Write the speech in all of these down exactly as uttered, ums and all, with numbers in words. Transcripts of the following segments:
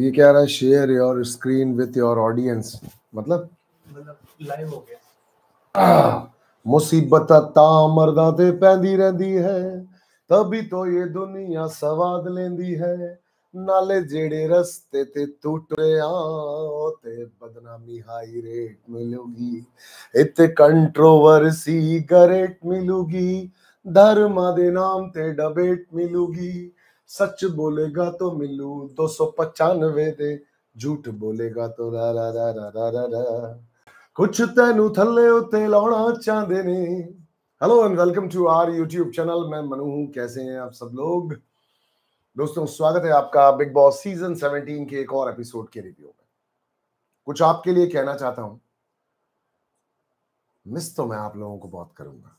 ये कह रहा है share your screen with your audience, मतलब लाइव हो गया। मुसीबत तां मर्दां ते पैंदी रहंदी है, तभी तो ये दुनिया स्वाद लेंदी है। नाले जेड़े रस्ते ते टूटे आओ ते बदनामी हाई रेट मिलूगी, इत्ते कंट्रोवर्सी गरेट मिलूगी, धर्म दे नाम ते डिबेट मिलूगी। सच बोलेगा तो मिलू दो सौ पचानवे दे, झूठ बोलेगा तो रा रा रा रा रा रा रा। कुछ तेनू थले उते लाना चाहते ने। Hello and welcome to our YouTube channel, मैं मनु हूँ। कैसे हैं आप सब लोग दोस्तों? स्वागत है आपका बिग बॉस सीजन सत्रह के एक और एपिसोड के रिव्यू में। कुछ आपके लिए कहना चाहता हूं, मिस तो मैं आप लोगों को बहुत करूंगा।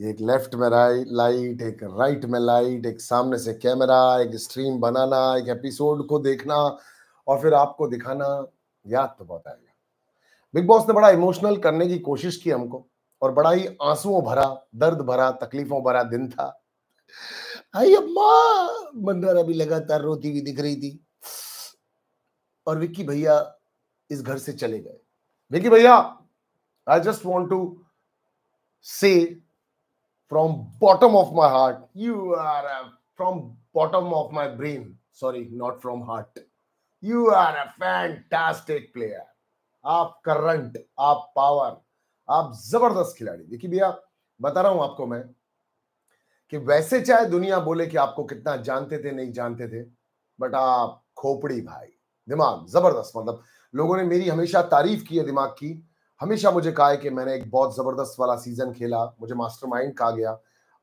ये एक लेफ्ट में लाइट, एक राइट में लाइट, एक सामने से कैमरा, एक स्ट्रीम बनाना, एक एपिसोड को देखना और फिर आपको दिखाना, याद तो बहुत आएगा। बिग बॉस ने बड़ा इमोशनल करने की कोशिश की हमको और बड़ा ही आंसुओं भरा, दर्द भरा, तकलीफों भरा दिन था। आई अम्मा मन्नारा भी लगातार रोती हुई दिख रही थी और विक्की भैया इस घर से चले गए। विक्की भैया, I just want to say from bottom of my heart, you are from bottom of my brain, sorry not from heart, you are a fantastic player. आप करंट, आप पावर, आप जबरदस्त खिलाड़ी। विक्की भैया, बता रहा हूं आपको मैं कि वैसे चाहे दुनिया बोले कि आपको कितना जानते थे, नहीं जानते थे, बट आप खोपड़ी भाई, दिमाग जबरदस्त। मतलब लोगों ने मेरी हमेशा तारीफ की है दिमाग की, हमेशा मुझे कहा है कि मैंने एक बहुत जबरदस्त वाला सीजन खेला, मुझे मास्टरमाइंड कहा गया।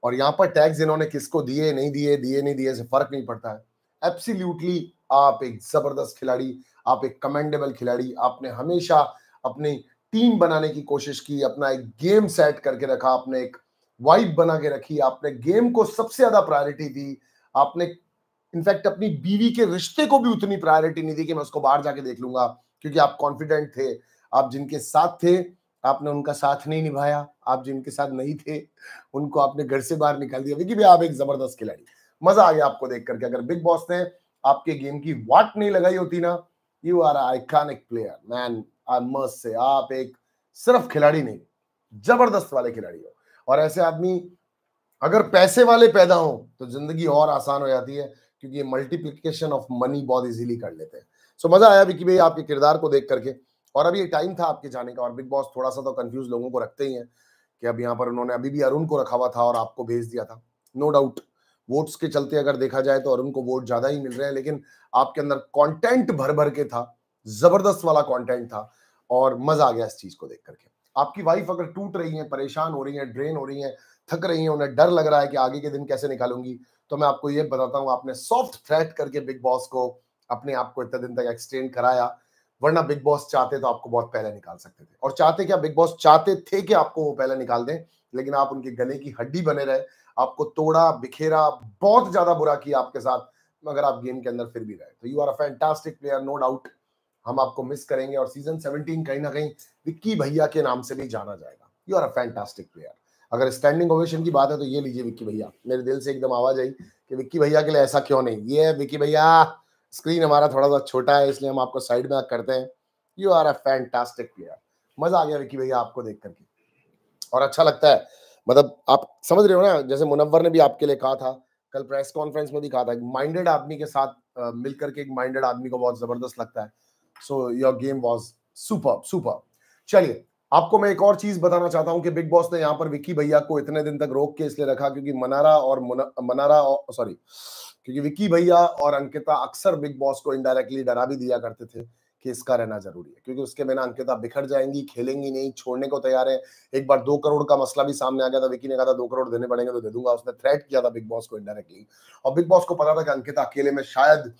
और यहाँ पर टैग्स इन्होंने किसको दिए, नहीं दिए, दिए नहीं दिए से फर्क नहीं पड़ता है। एब्सोल्युटली आप एक जबरदस्त खिलाड़ी, आप एक कमेंडेबल खिलाड़ी। आपने हमेशा अपनी टीम बनाने की कोशिश की, अपना एक गेम सेट करके रखा, अपने एक वाइब बना के रखी, आपने गेम को सबसे ज्यादा प्रायोरिटी दी। आपने इनफैक्ट अपनी बीवी के रिश्ते को भी उतनी प्रायोरिटी नहीं दी कि मैं उसको बाहर जाके देख लूंगा, क्योंकि आप कॉन्फिडेंट थे। आप जिनके साथ थे आपने उनका साथ नहीं निभाया, आप जिनके साथ नहीं थे उनको आपने घर से बाहर निकाल दिया। विक्की भैया, आप एक जबरदस्त खिलाड़ी, मजा आ गया आपको देख करके। अगर बिग बॉस ने आपके गेम की वाट नहीं लगाई होती ना, you are iconic player man, I must say. आप एक सिर्फ खिलाड़ी नहीं, जबरदस्त वाले खिलाड़ी हो। और ऐसे आदमी अगर पैसे वाले पैदा हो तो जिंदगी और आसान हो जाती है, क्योंकि ये मल्टीप्लिकेशन ऑफ मनी बहुत इजीली कर लेते हैं। सो मजा आया विक्की भाई आपके किरदार को देख करके। और अभी ये टाइम था आपके जाने का, और बिग बॉस थोड़ा सा तो कंफ्यूज लोगों को रखते ही हैं कि अब यहाँ पर उन्होंने अभी भी अरुण को रखा हुआ था और आपको भेज दिया था। नो डाउट वोट्स के चलते अगर देखा जाए तो अरुण को वोट ज्यादा ही मिल रहे हैं, लेकिन आपके अंदर कॉन्टेंट भर भर के था, जबरदस्त वाला कॉन्टेंट था और मजा आ गया इस चीज को देख करके। आपकी वाइफ अगर टूट रही है, परेशान हो रही है, ड्रेन हो रही है, थक रही है, उन्हें डर लग रहा है कि आगे के दिन कैसे निकालूंगी, तो मैं आपको ये बताता हूँ, आपने सॉफ्ट थ्रेट करके बिग बॉस को अपने आप को इतने दिन तक एक्सटेंड कराया। वरना बिग बॉस चाहते तो आपको बहुत पहले निकाल सकते थे, और चाहते क्या, बिग बॉस चाहते थे कि आपको वो पहले निकाल दें, लेकिन आप उनके गले की हड्डी बने रहे। आपको तोड़ा, बिखेरा, बहुत ज्यादा बुरा किया आपके साथ, मगर आप गेम के अंदर फिर भी रहे। तो you are a fantastic player, no doubt हम आपको मिस करेंगे। और सीजन सत्रह कहीं ना कहीं विक्की भैया के नाम से भी जाना जाएगा। You are a fantastic player. अगर स्टैंडिंग ओवेशन की बात है तो ये लीजिए विक्की भैया। मेरे दिल से एकदम आवाज आई कि विक्की भैया के लिए ऐसा क्यों नहीं। ये विक्की भैया, स्क्रीन हमारा थोड़ा सा छोटा है इसलिए हम आपको साइड में करते हैं। You are a fantastic player. मजा आ गया विक्की भैया आपको देख करके और अच्छा लगता है। मतलब आप समझ रहे हो ना, जैसे मुनव्वर ने भी आपके लिए कहा था, कल प्रेस कॉन्फ्रेंस में भी कहा था, माइंडेड आदमी के साथ मिलकर के एक माइंडेड आदमी को बहुत जबरदस्त लगता है। So your game was super, super. चलिए, आपको मैं एक और चीज बताना चाहता हूं कि बिग बॉस ने यहाँ पर विक्की भैया को इतने दिन तक रोक के इसलिए रखा क्योंकि मन्नारा और मन्नारा और सॉरी क्योंकि विक्की भैया और अंकिता अक्सर बिग बॉस को इनडायरेक्टली डरा भी दिया करते थे कि इसका रहना जरूरी है, क्योंकि उसके बिना अंकिता बिखर जाएंगी, खेलेंगी नहीं, छोड़ने को तैयार है। एक बार दो करोड़ का मसला भी सामने आ गया था, विक्की ने कहा था दो करोड़ देने पड़ेंगे तो दे दूंगा। उसने थ्रेट किया था बिग बॉस को इनडायरेक्टली, और बिग बॉस को पता था कि अंकिता अकेले में शायद,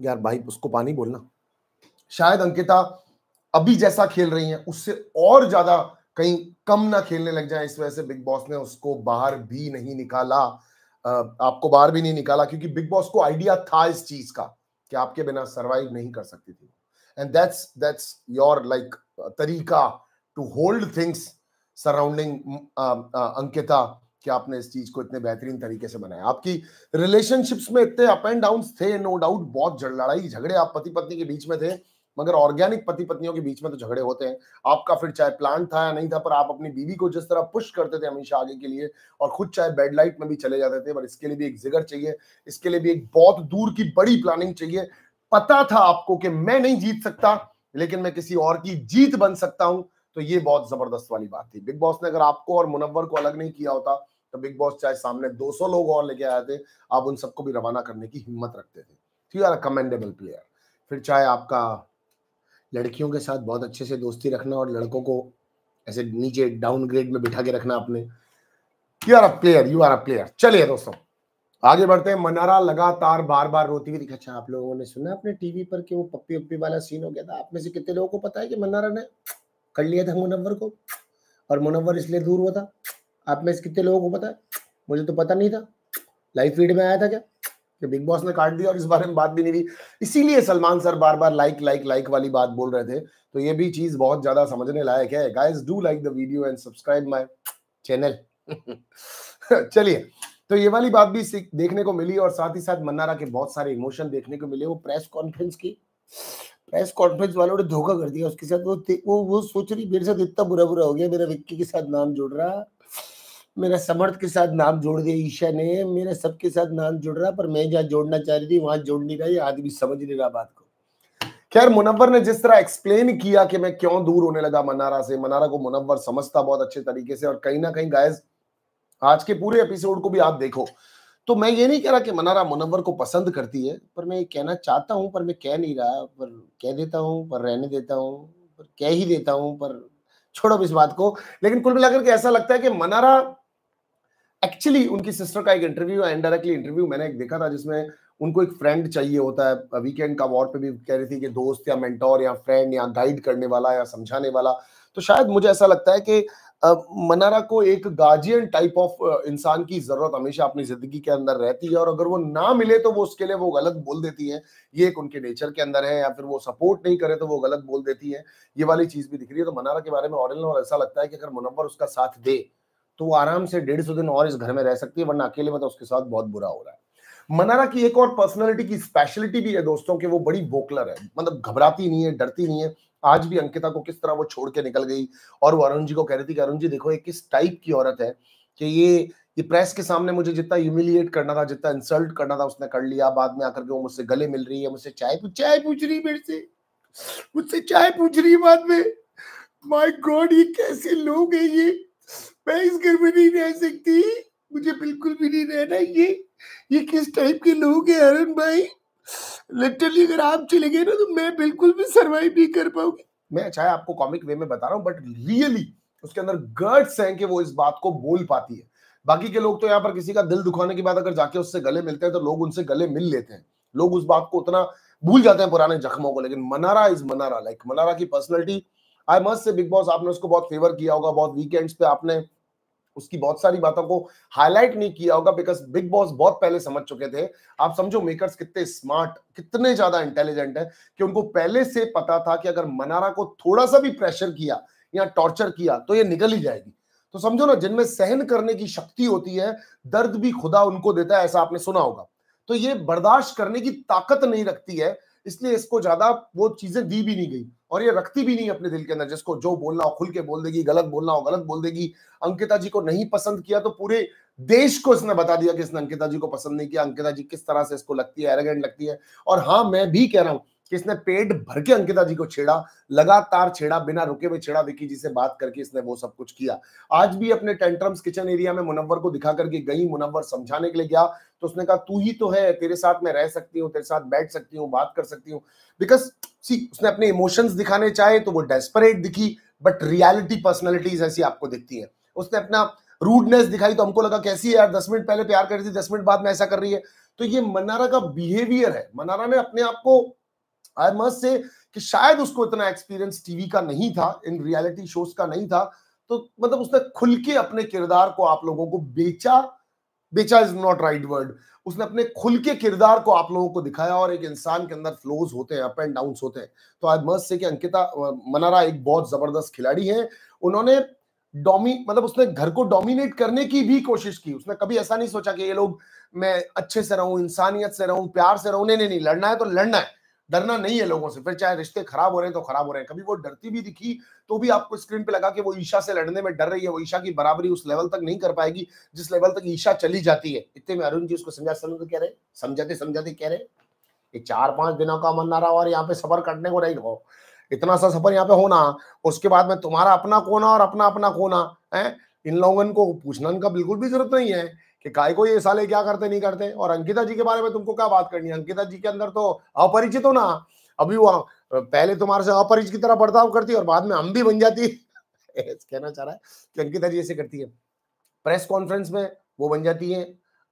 यार भाई उसको पानी बोलना, शायद अंकिता अभी जैसा खेल रही है उससे और ज्यादा कहीं कम ना खेलने लग जाए। इस वजह से बिग बॉस ने उसको बाहर भी नहीं निकाला, आपको बाहर भी नहीं निकाला, क्योंकि बिग बॉस को आइडिया था इस चीज का कि आपके बिना सरवाइव नहीं कर सकती थी। And that's that's your like तरीका to hold things surrounding Ankita कि आपने इस चीज को इतने बेहतरीन तरीके से बनाया। आपकी रिलेशनशिप्स में इतने अप एंड डाउन थे, नो डाउट बहुत लड़ाई झगड़े आप पति पत्नी के बीच में थे, मगर ऑर्गेनिक पति पत्नियों के बीच में तो झगड़े होते हैं। आपका फिर चाहे प्लान था या नहीं था, पर आप अपनी बीवी को जिस तरह पुश करते थे हमेशा आगे के लिए, और खुद चाहे बेड लाइट में भी चले जाते थे, पर इसके लिए भी एक जिगर चाहिए, इसके लिए भी एक बहुत दूर की बड़ी प्लानिंग चाहिए। पता था आपको कि मैं नहीं जीत सकता, लेकिन मैं किसी और की जीत बन सकता हूं, तो ये बहुत जबरदस्त वाली बात थी। बिग बॉस ने अगर आपको और मुनव्वर को अलग नहीं किया होता तो बिग बॉस चाहे सामने दो सौ लोग और लेके आए थे, आप उन सबको भी रवाना करने की हिम्मत रखते थे। You are a commendable player. फिर चाहे आपका लड़कियों के साथ बहुत अच्छे से दोस्ती रखना और लड़कों को ऐसे नीचे डाउनग्रेड में बिठा के रखना आपने, you are a player, you are a player. चलिए दोस्तों आगे बढ़ते हैं। मन्नारा लगातार बार बार रोती हुई दिखा। अच्छा, आप लोगों ने सुना अपने टीवी पर कि वो पप्पी उप्पी वाला सीन हो गया था? आप में से कितने लोगों को पता है कि मन्नारा ने कर लिया था मुनव्वर को और मुनव्वर इसलिए दूर हुआ था? आप में से कितने लोगों को पता है? मुझे तो पता नहीं था। लाइव फीड में आया था क्या कि बिग बॉस ने काट दिया और इस बारे में बात भी नहीं हुई? इसीलिए सलमान सर बार बार लाइक लाइक लाइक वाली बात बोल रहे थे, तो ये भी चीज बहुत ज्यादा समझने लायक है। Guys do like the video and subscribe my channel. चलिए, तो ये वाली बात भी देखने को मिली और साथ ही साथ मन्नारा के बहुत सारे इमोशन देखने को मिले। वो प्रेस कॉन्फ्रेंस की, प्रेस कॉन्फ्रेंस वालों ने धोखा कर दिया उसके साथ। वो वो वो सोच रही मेरे साथ इतना बुरा बुरा हो गया, मेरा विक्की के साथ नाम जोड़ रहा, मेरा समर्थ के साथ नाम जोड़ दिया ईशा ने, मेरा सबके साथ नाम जोड़ रहा, पर मैं जहाँ जोड़ना चाह रही थी वहां जोड़ नहीं रहा। ये आदमी समझ नहीं रहा बात को। खैर, मुनव्वर ने जिस तरह एक्सप्लेन किया कि मैं क्यों दूर होने लगा मन्नारा से, मन्नारा को मुनव्वर समझता बहुत अच्छे तरीके से। और कहीं ना कहीं गाइस आज के पूरे एपिसोड को भी आप देखो तो मैं ये नहीं कह रहा कि मन्नारा मुनव्वर को पसंद करती है, पर मैं ये कहना चाहता हूँ, पर मैं कह नहीं रहा, पर कह देता हूँ, पर रहने देता हूँ, पर कह ही देता हूँ, पर छोड़ो इस बात को। लेकिन कुल मिलाकर के ऐसा लगता है कि मन्नारा एक्चुअली, उनकी सिस्टर का एक इंटरव्यू है, इनडायरेक्टली इंटरव्यू मैंने एक देखा था जिसमें उनको एक फ्रेंड चाहिए होता है। वीकेंड का वॉर पे भी कह रही थी कि दोस्त या मेंटोर या फ्रेंड या गाइड करने वाला या समझाने वाला। तो शायद मुझे ऐसा लगता है कि मन्नारा को एक गार्जियन टाइप ऑफ इंसान की जरूरत हमेशा अपनी जिंदगी के अंदर रहती है, और अगर वो ना मिले तो वो उसके लिए वो गलत बोल देती है। ये एक उनके नेचर के अंदर है, या फिर वो सपोर्ट नहीं करे तो वो गलत बोल देती है। ये वाली चीज भी दिख रही है। तो मन्नारा के बारे में और, और ऐसा लगता है कि अगर मुनव्वर उसका साथ दे तो वो आराम से डेढ़ सौ दिन और इस घर में रह सकती है, वरना अकेले में तो उसके साथ बहुत बुरा हो रहा है। मन्नारा की एक और पर्सनैलिटी की स्पेशलिटी भी है दोस्तों कि वो बड़ी वोकलर है, मतलब घबराती नहीं है, डरती नहीं है। आज भी अंकिता को किस तरह वो छोड़ के निकल गई और वो अरुण जी को कह रही थी कि अरुण जी देखो ये किस टाइप की औरत है कि ये ये प्रेस के सामने मुझे जितना ह्यूमिलिएट करना था, जितना इंसल्ट करना था उसने कर लिया। बाद में आकर के वो मुझसे गले मिल रही है, मुझसे चाय चाय पूछ रही है, मेरे से मुझसे चाय पूछ रही है बाद में। माय गॉड, ये कैसे लोग हैं ये! मैं इस घर में नहीं रह सकती, मुझे बिल्कुल भी नहीं रहना। ये ये किस टाइप के लोग हैं अरुण भाई! लिटरली अगर आप चले गए ना तो मैं बिल्कुल भी सरवाइव नहीं कर पाऊंगी। मैं चाहे आपको कॉमिक वे में बता रहा हूं, बट रियली उसके अंदर गट्स हैं कि वो इस बात को बोल पाती है। बाकी के लोग तो यहाँ पर किसी का दिल दुखाने के बाद अगर जाके उससे गले मिलते हैं तो लोग उनसे गले मिल लेते हैं, लोग उस बात को उतना भूल जाते हैं, पुराने जख्मों को। लेकिन मन्नारा इज मन्नारा, लाइक मन्नारा की personality I must say, Bigg Boss आपने उसको बहुत फेवर किया होगा, बहुत वीकेंड्स पे आपने उसकी बहुत सारी बातों को हाईलाइट नहीं किया होगा, बिकॉज बिग बॉस बहुत पहले समझ चुके थे। आप समझो मेकर्स कितने स्मार्ट, कितने ज्यादा इंटेलिजेंट है कि उनको पहले से पता था कि अगर मन्नारा को थोड़ा सा भी प्रेशर किया या टॉर्चर किया तो ये निकल ही जाएगी। तो समझो ना, जिनमें सहन करने की शक्ति होती है, दर्द भी खुदा उनको देता है, ऐसा आपने सुना होगा। तो ये बर्दाश्त करने की ताकत नहीं रखती है, इसलिए इसको ज्यादा वो चीजें दी भी नहीं गई और ये रखती भी नहीं अपने दिल के अंदर। जिसको जो बोलना हो खुल के बोल देगी, गलत बोलना हो गलत बोल देगी। अंकिता जी को नहीं पसंद किया तो पूरे देश को इसने बता दिया कि इसने अंकिता जी को पसंद नहीं किया, अंकिता जी किस तरह से इसको लगती है, एरोगेंट लगती है। और हाँ, मैं भी कह रहा हूँ कि इसने पेट भर के अंकिता जी को छेड़ा, लगातार छेड़ा, बिना रुके हुए छेड़ा। विकी जी से बात करके इसने वो सब कुछ किया। आज भी अपने टेंट्रम्स किचन एरिया में मुनव्वर को दिखा करके गई, मुनव्वर समझाने के लिए गया तो उसने कहा तू ही तो है, तेरे साथ मैं रह सकती हूँ, तेरे साथ बैठ सकती हूँ, बात कर सकती हूँ। बिकॉज सी, उसने अपने इमोशंस दिखाने चाहे तो वो डेस्परेट दिखी, बट रियलिटी पर्सनैलिटीज ऐसी आपको दिखती है। उसने अपना रूडनेस दिखाई तो हमको लगा कैसी है यार, दस मिनट पहले प्यार कर रही थी, दस मिनट बाद में ऐसा कर रही है। तो ये मन्नारा का बिहेवियर है। मन्नारा ने अपने आप को आई मस्ट से कि शायद उसको इतना एक्सपीरियंस टीवी का नहीं था, इन रियलिटी शोज का नहीं था, तो मतलब उसने खुल के अपने किरदार को आप लोगों को बेचा, बेचा इज नॉट राइट वर्ड, उसने अपने खुल के किरदार को आप लोगों को दिखाया। और एक इंसान के अंदर फ्लोज होते हैं, अप एंड डाउन होते हैं। तो आई मस्ट से कि अंकिता मन्नारा एक बहुत जबरदस्त खिलाड़ी है। उन्होंने डोमी मतलब उसने घर को डोमिनेट करने की भी कोशिश की। उसने कभी ऐसा नहीं सोचा कि ये लोग मैं अच्छे से रहूं, इंसानियत से रहूं, प्यार से रहूं। नहीं नहीं नहीं, लड़ना है तो लड़ना है, डरना नहीं है लोगों से, फिर चाहे रिश्ते खराब हो रहे हैं तो खराब हो रहे हैं। कभी वो डरती भी दिखी तो भी आपको स्क्रीन पे लगा कि वो ईशा से लड़ने में डर रही है, वो ईशा की बराबरी उस लेवल तक नहीं कर पाएगी जिस लेवल तक ईशा चली जाती है। इतने में अरुण जी उसको समझा कह रहे समझाते समझाते कह रहे ये चार पांच दिनों का मन्नारा और यहाँ पे सफर काटने को नहीं हो, इतना सा सफर यहाँ पे होना, उसके बाद में तुम्हारा अपना कोना और अपना अपना कोना है। इन लोगों को पूछना इनका बिल्कुल भी जरूरत नहीं है कि काय को ये साले क्या करते नहीं करते। और अंकिता जी के बारे में तुमको क्या बात करनी है, अंकिता जी के अंदर तो अपरिचित हो ना, अभी वो पहले तुम्हारे से अपरिचित की तरह बर्ताव करती है और बाद में हम भी बन जाती कहना चाह रहा है कि अंकिता जी ऐसे करती है, प्रेस कॉन्फ्रेंस में वो बन जाती है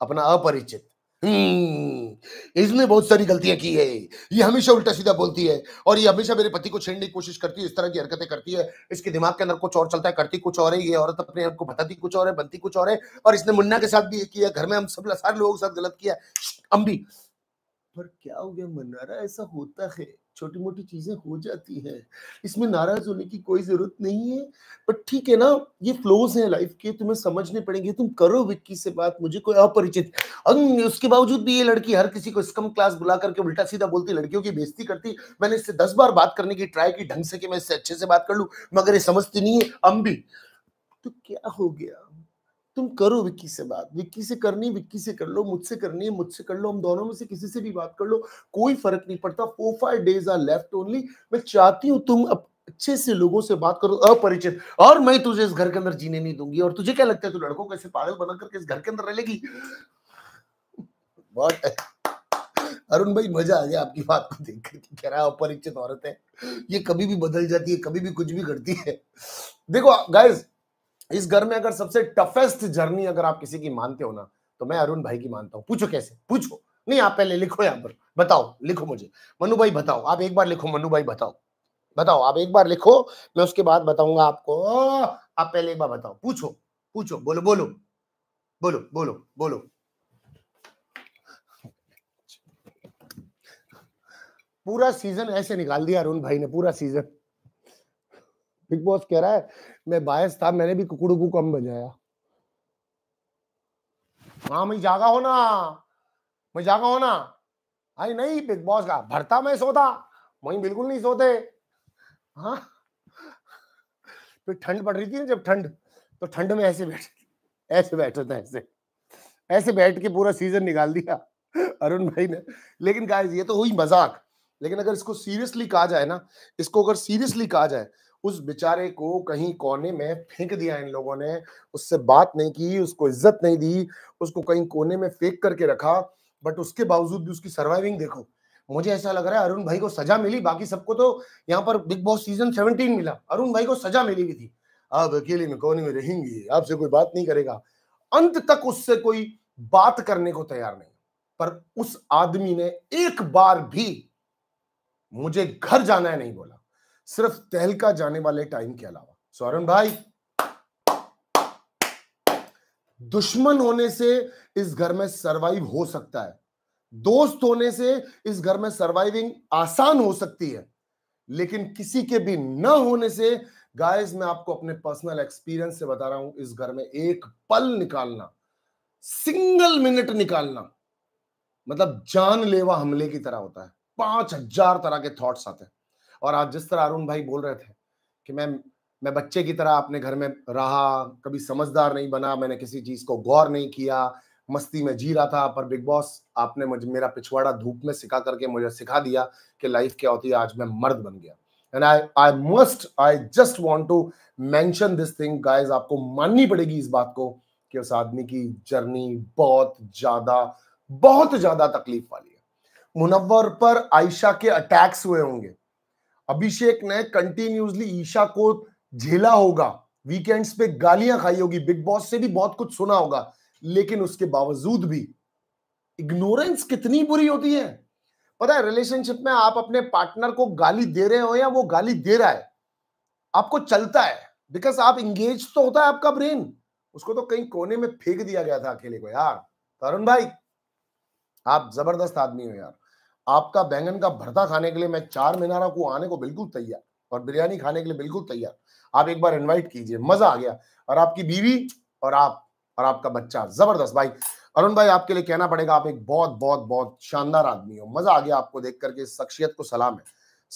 अपना अपरिचित। हम्म इसने बहुत सारी गलतियां की है, ये हमेशा उल्टा सीधा बोलती है और ये हमेशा मेरे पति को छेड़ने की कोशिश करती है, इस तरह की हरकतें करती है, इसके दिमाग के अंदर कुछ और चलता है, करती कुछ और है, ये औरत अपने आप को बताती कुछ और है, बनती कुछ और है। और इसने मुन्ना के साथ भी ये किया, घर में हम सब सारे लोगों के साथ गलत किया अम्बी। पर क्या हो गया मन्नारा, ऐसा होता है, छोटी मोटी चीजें हो जाती है, इसमें नाराज होने की कोई जरूरत नहीं है। बट ठीक है ना, ये फ्लोज हैं लाइफ के, तुम्हें समझने पड़ेंगे। तुम करो विक्की से बात, मुझे कोई अपरिचित। उसके बावजूद भी ये लड़की हर किसी को स्कम क्लास बुला करके उल्टा सीधा बोलती, लड़कियों की बेइज्जती करती। मैंने इससे दस बार बात करने की ट्राई की ढंग से कि मैं इससे अच्छे से बात कर लूं, मगर ये समझती नहीं है अम्बी। तो क्या हो गया, तुम करो विक्की से बात, विक्की से करनी विक्की से कर लो, मुझसे करनी है मुझसे कर लो, हम दोनों में से किसी से भी बात कर लो, कोई फर्क नहीं पड़ता। Four five days are left only. मैं चाहती हूँ तुम अब अच्छे से लोगों से बात करो अपरिचित, और मैं तुझे इस घर के अंदर जीने नहीं दूंगी। और तुझे क्या लगता है तू लड़कों को ऐसे पागल बना करके इस घर के अंदर रह लेगी? बहुत है अरुण भाई, मजा आ गया आपकी बात को देख करके। कह रहा है अपरिचित औरत है ये, कभी भी बदल जाती है, कभी भी कुछ भी करती है। देखो गाइज, इस घर में अगर सबसे टफेस्ट जर्नी अगर आप किसी की मानते हो ना, तो मैं अरुण भाई की मानता हूँ। पूछो कैसे, पूछो नहीं, आप पहले लिखो, यहाँ पर बताओ, लिखो मुझे मनु भाई बताओ, आप एक बार लिखो मनु भाई बताओ, बताओ आप एक बार लिखो, मैं उसके बाद बताऊंगा आपको। आप पहले एक बार बताओ, पूछो पूछो, बोलो बोलो बोलो बोलो बोलो, पूरा सीजन ऐसे निकाल दिया अरुण भाई ने, पूरा सीजन। बिग बॉस कह रहा है मैं बायस था, मैंने भी कुकड़ू को कम बजाया। हाँ मैं जागा हो ना, मैं जागा हो ना। आई नहीं बिग बॉस का भरता, मैं सोता वही, बिल्कुल नहीं सोते। हाँ फिर ठंड पड़ रही थी ना, जब ठंड तो ठंड में ऐसे बैठ ऐसे बैठे थे, ऐसे ऐसे बैठ के पूरा सीजन निकाल दिया अरुण भाई ने। लेकिन गाइस ये तो हुई मजाक, लेकिन अगर इसको सीरियसली कहा जाए ना, इसको अगर सीरियसली कहा जाए, उस बेचारे को कहीं कोने में फेंक दिया इन लोगों ने, उससे बात नहीं की, उसको इज्जत नहीं दी, उसको कहीं कोने में फेंक करके रखा। बट उसके बावजूद भी उसकी सर्वाइविंग देखो। मुझे ऐसा लग रहा है अरुण भाई को सजा मिली, बाकी सबको तो यहाँ पर बिग बॉस सीजन सेवनटीन मिला, अरुण भाई को सजा मिली भी थी। आप अकेले में कोने में रहेंगे, आपसे कोई बात नहीं करेगा, अंत तक उससे कोई बात करने को तैयार नहीं। पर उस आदमी ने एक बार भी मुझे घर जाना है नहीं बोला, सिर्फ तहलका जाने वाले टाइम के अलावा। सो अरुण भाई, दुश्मन होने से इस घर में सरवाइव हो सकता है, दोस्त होने से इस घर में सरवाइविंग आसान हो सकती है, लेकिन किसी के भी ना होने से गाइस, मैं आपको अपने पर्सनल एक्सपीरियंस से बता रहा हूं, इस घर में एक पल निकालना, सिंगल मिनट निकालना मतलब जानलेवा हमले की तरह होता है। पांच हजार तरह के थॉट्स आते हैं। और आज जिस तरह अरुण भाई बोल रहे थे कि मैं मैं बच्चे की तरह अपने घर में रहा, कभी समझदार नहीं बना, मैंने किसी चीज को गौर नहीं किया, मस्ती में जी रहा था, पर बिग बॉस आपने मुझे मेरा पिछवाड़ा धूप में सिखा करके मुझे सिखा दिया कि लाइफ क्या होती है। आज मैं मर्द बन गया। And I I must I just want to mention this thing guys, आपको माननी पड़ेगी इस बात को कि उस आदमी की जर्नी बहुत ज्यादा बहुत ज्यादा तकलीफ वाली है। मुनव्वर पर आयशा के अटैक्स हुए होंगे, अभिषेक ने कंटिन्यूसली ईशा को झेला होगा, वीकेंड्स पे गालियां खाई होगी, बिग बॉस से भी बहुत कुछ सुना होगा, लेकिन उसके बावजूद भी इग्नोरेंस कितनी बुरी होती है पता है। रिलेशनशिप में आप अपने पार्टनर को गाली दे रहे हो या वो गाली दे रहा है, आपको चलता है बिकॉज आप इंगेज तो होता है आपका ब्रेन। उसको तो कहीं कोने में फेंक दिया गया था अकेले को यार। अरुण भाई आप जबरदस्त आदमी हो यार, आपका बैंगन का भरता खाने के लिए मैं चार मीनारा को आने को बिल्कुल तैयार और बिरयानी खाने के लिए बिल्कुल तैयार। आप एक बार इन्वाइट कीजिए, मजा आ गया। और आपकी बीवी और आप और आपका बच्चा, जबरदस्त भाई। अरुण भाई आपके लिए कहना पड़ेगा, आप एक बहुत बहुत बहुत शानदार आदमी हो, मजा आ गया आपको देख करके, इस शख्सियत को सलाम है,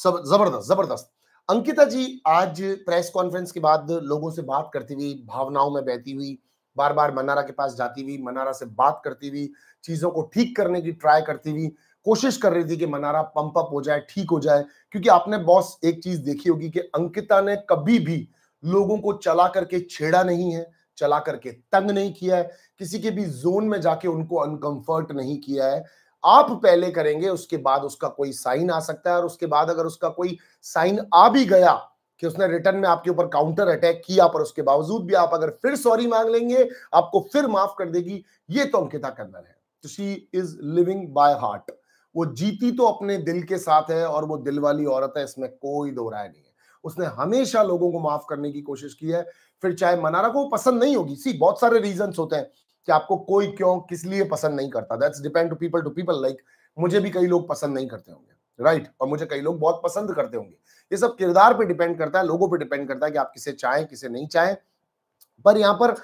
सब जबरदस्त जबरदस्त। अंकिता जी आज प्रेस कॉन्फ्रेंस के बाद लोगों से बात करती हुई, भावनाओं में बहती हुई, बार बार मन्नारा के पास जाती हुई, मन्नारा से बात करती हुई, चीजों को ठीक करने की ट्राई करती हुई, कोशिश कर रही थी कि मन्नारा पंप अप हो जाए, ठीक हो जाए। क्योंकि आपने बॉस एक चीज देखी होगी कि अंकिता ने कभी भी लोगों को चला करके छेड़ा नहीं है, चला करके तंग नहीं किया है, किसी के भी जोन में जाके उनको अनकंफर्ट नहीं किया है। आप पहले करेंगे, उसके बाद उसका कोई साइन आ सकता है, और उसके बाद अगर उसका कोई साइन आ भी गया कि उसने रिटर्न में आपके ऊपर काउंटर अटैक किया, पर उसके बावजूद भी आप अगर फिर सॉरी मांग लेंगे, आपको फिर माफ कर देगी। ये तो अंकिता कन्नर है, तो she is living by heart. वो जीती तो अपने दिल के साथ है, और वो दिल वाली औरत है, इसमें कोई दो राय नहीं है। उसने हमेशा लोगों को माफ करने की कोशिश की है, फिर चाहे मन्नारा को पसंद नहीं होगी। सी, बहुत सारे रीजंस होते हैं कि आपको कोई क्यों किस लिए पसंद नहीं करता, that's depend to people to people. Like मुझे भी कई लोग पसंद नहीं करते होंगे, राइट right? और मुझे कई लोग बहुत पसंद करते होंगे। ये सब किरदार पे डिपेंड करता है, लोगों पे डिपेंड करता है कि आप किसे चाहें किसे नहीं चाहें। पर यहाँ पर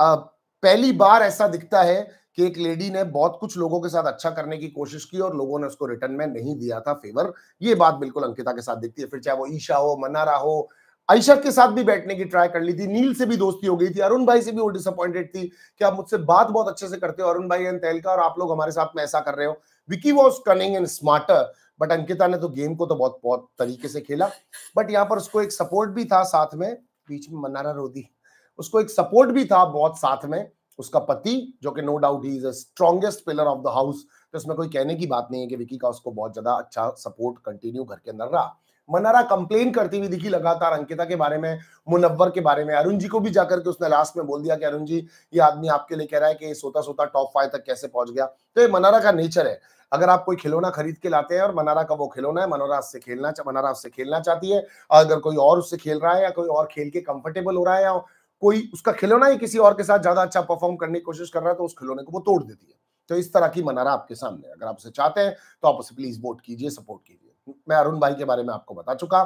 आ, पहली बार ऐसा दिखता है कि एक लेडी ने बहुत कुछ लोगों के साथ अच्छा करने की कोशिश की और लोगों ने उसको रिटर्न में नहीं दिया था फेवर। ये बात बिल्कुल अंकिता के साथ दिखती है, फिर चाहे वो ईशा हो, मन्नारा हो, आयशा के साथ भी बैठने की ट्राई कर ली थी, नील से भी दोस्ती हो गई थी, अरुण भाई से भी वो डिसअपॉइंटेड थी कि आप मुझसे बात बहुत अच्छे से करते हो अरुण भाई एंड तहलका, और आप लोग हमारे साथ में ऐसा कर रहे हो। Vicky was cunning and smarter, but Ankita ने तो गेम को तो बहुत बहुत तरीके से खेला, बट यहाँ पर उसको एक सपोर्ट भी था साथ में, बीच में मन्नारा रो दी, उसको एक सपोर्ट भी था बहुत साथ में, उसका पति जो कि नो डाउट ही is the strongest pillar of the house. तो इसमें कोई कहने की बात नहीं है कि विकी का उसको बहुत ज्यादा अच्छा सपोर्ट कंटिन्यू घर के अंदर रहा। मन्नारा कंप्लेन करती हुई दिखी लगातार अंकिता के बारे में, मुनव्वर के बारे में, अरुण जी को भी जाकर के उसने लास्ट में बोल दिया कि अरुण जी ये आदमी आपके लिए कह रहा है कि सोता सोता टॉप फाइव तक कैसे पहुंच गया। तो ये मन्नारा का नेचर है, अगर आप कोई खिलौना खरीद के लाते हैं और मन्नारा का वो खिलौना है, मन्नारा उससे खेलना मन्नारा उससे खेलना चाहती है, अगर कोई और उससे खेल रहा है या कोई और खेल के कंफर्टेबल हो रहा है या कोई उसका खिलौना ही किसी और के साथ ज्यादा अच्छा परफॉर्म करने की कोशिश कर रहा है, तो उस खिलौने को वो तोड़ देती है। तो इस तरह की मन्नारा आपके सामने है, अगर आप उसे चाहते हैं तो आप उसे प्लीज वोट कीजिए, सपोर्ट कीजिए। मैं अरुण भाई के बारे में आपको बता चुका,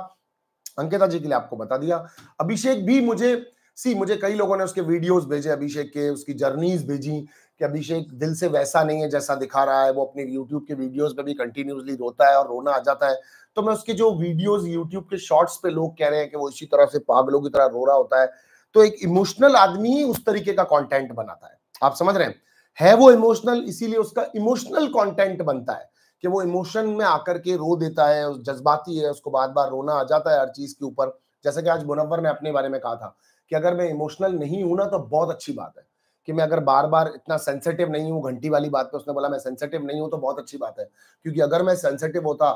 अंकिता जी के लिए आपको बता दिया। अभिषेक भी मुझे सी मुझे कई लोगों ने उसके वीडियोस भेजे अभिषेक के, उसकी जर्नीज भेजी कि अभिषेक दिल से वैसा नहीं है जैसा दिखा रहा है, वो अपने यूट्यूब के वीडियोस पे भी कंटिन्यूसली रोता है और रोना आ जाता है। तो मैं उसके जो वीडियोस यूट्यूब के शॉर्ट्स पे लोग कह रहे हैं कि वो इसी तरह से पागलों की तरह रो रहा होता है, तो एक इमोशनल आदमी उस तरीके का कंटेंट बनाता है, आप समझ रहे हैं, है वो इमोशनल, इसीलिए उसका इमोशनल कंटेंट बनता है कि वो इमोशन में आकर के रो देता है, जज्बाती है, उसको बार बार रोना आ जाता है हर चीज के ऊपर। जैसे कि आज मुनव्वर ने अपने बारे में कहा था कि अगर मैं इमोशनल नहीं हूं ना तो बहुत अच्छी बात है, कि मैं अगर बार बार इतना सेंसिटिव नहीं हूँ, घंटी वाली बात पे उसने बोला मैं सेंसिटिव नहीं हूँ तो बहुत अच्छी बात है, क्योंकि अगर मैं सेंसिटिव होता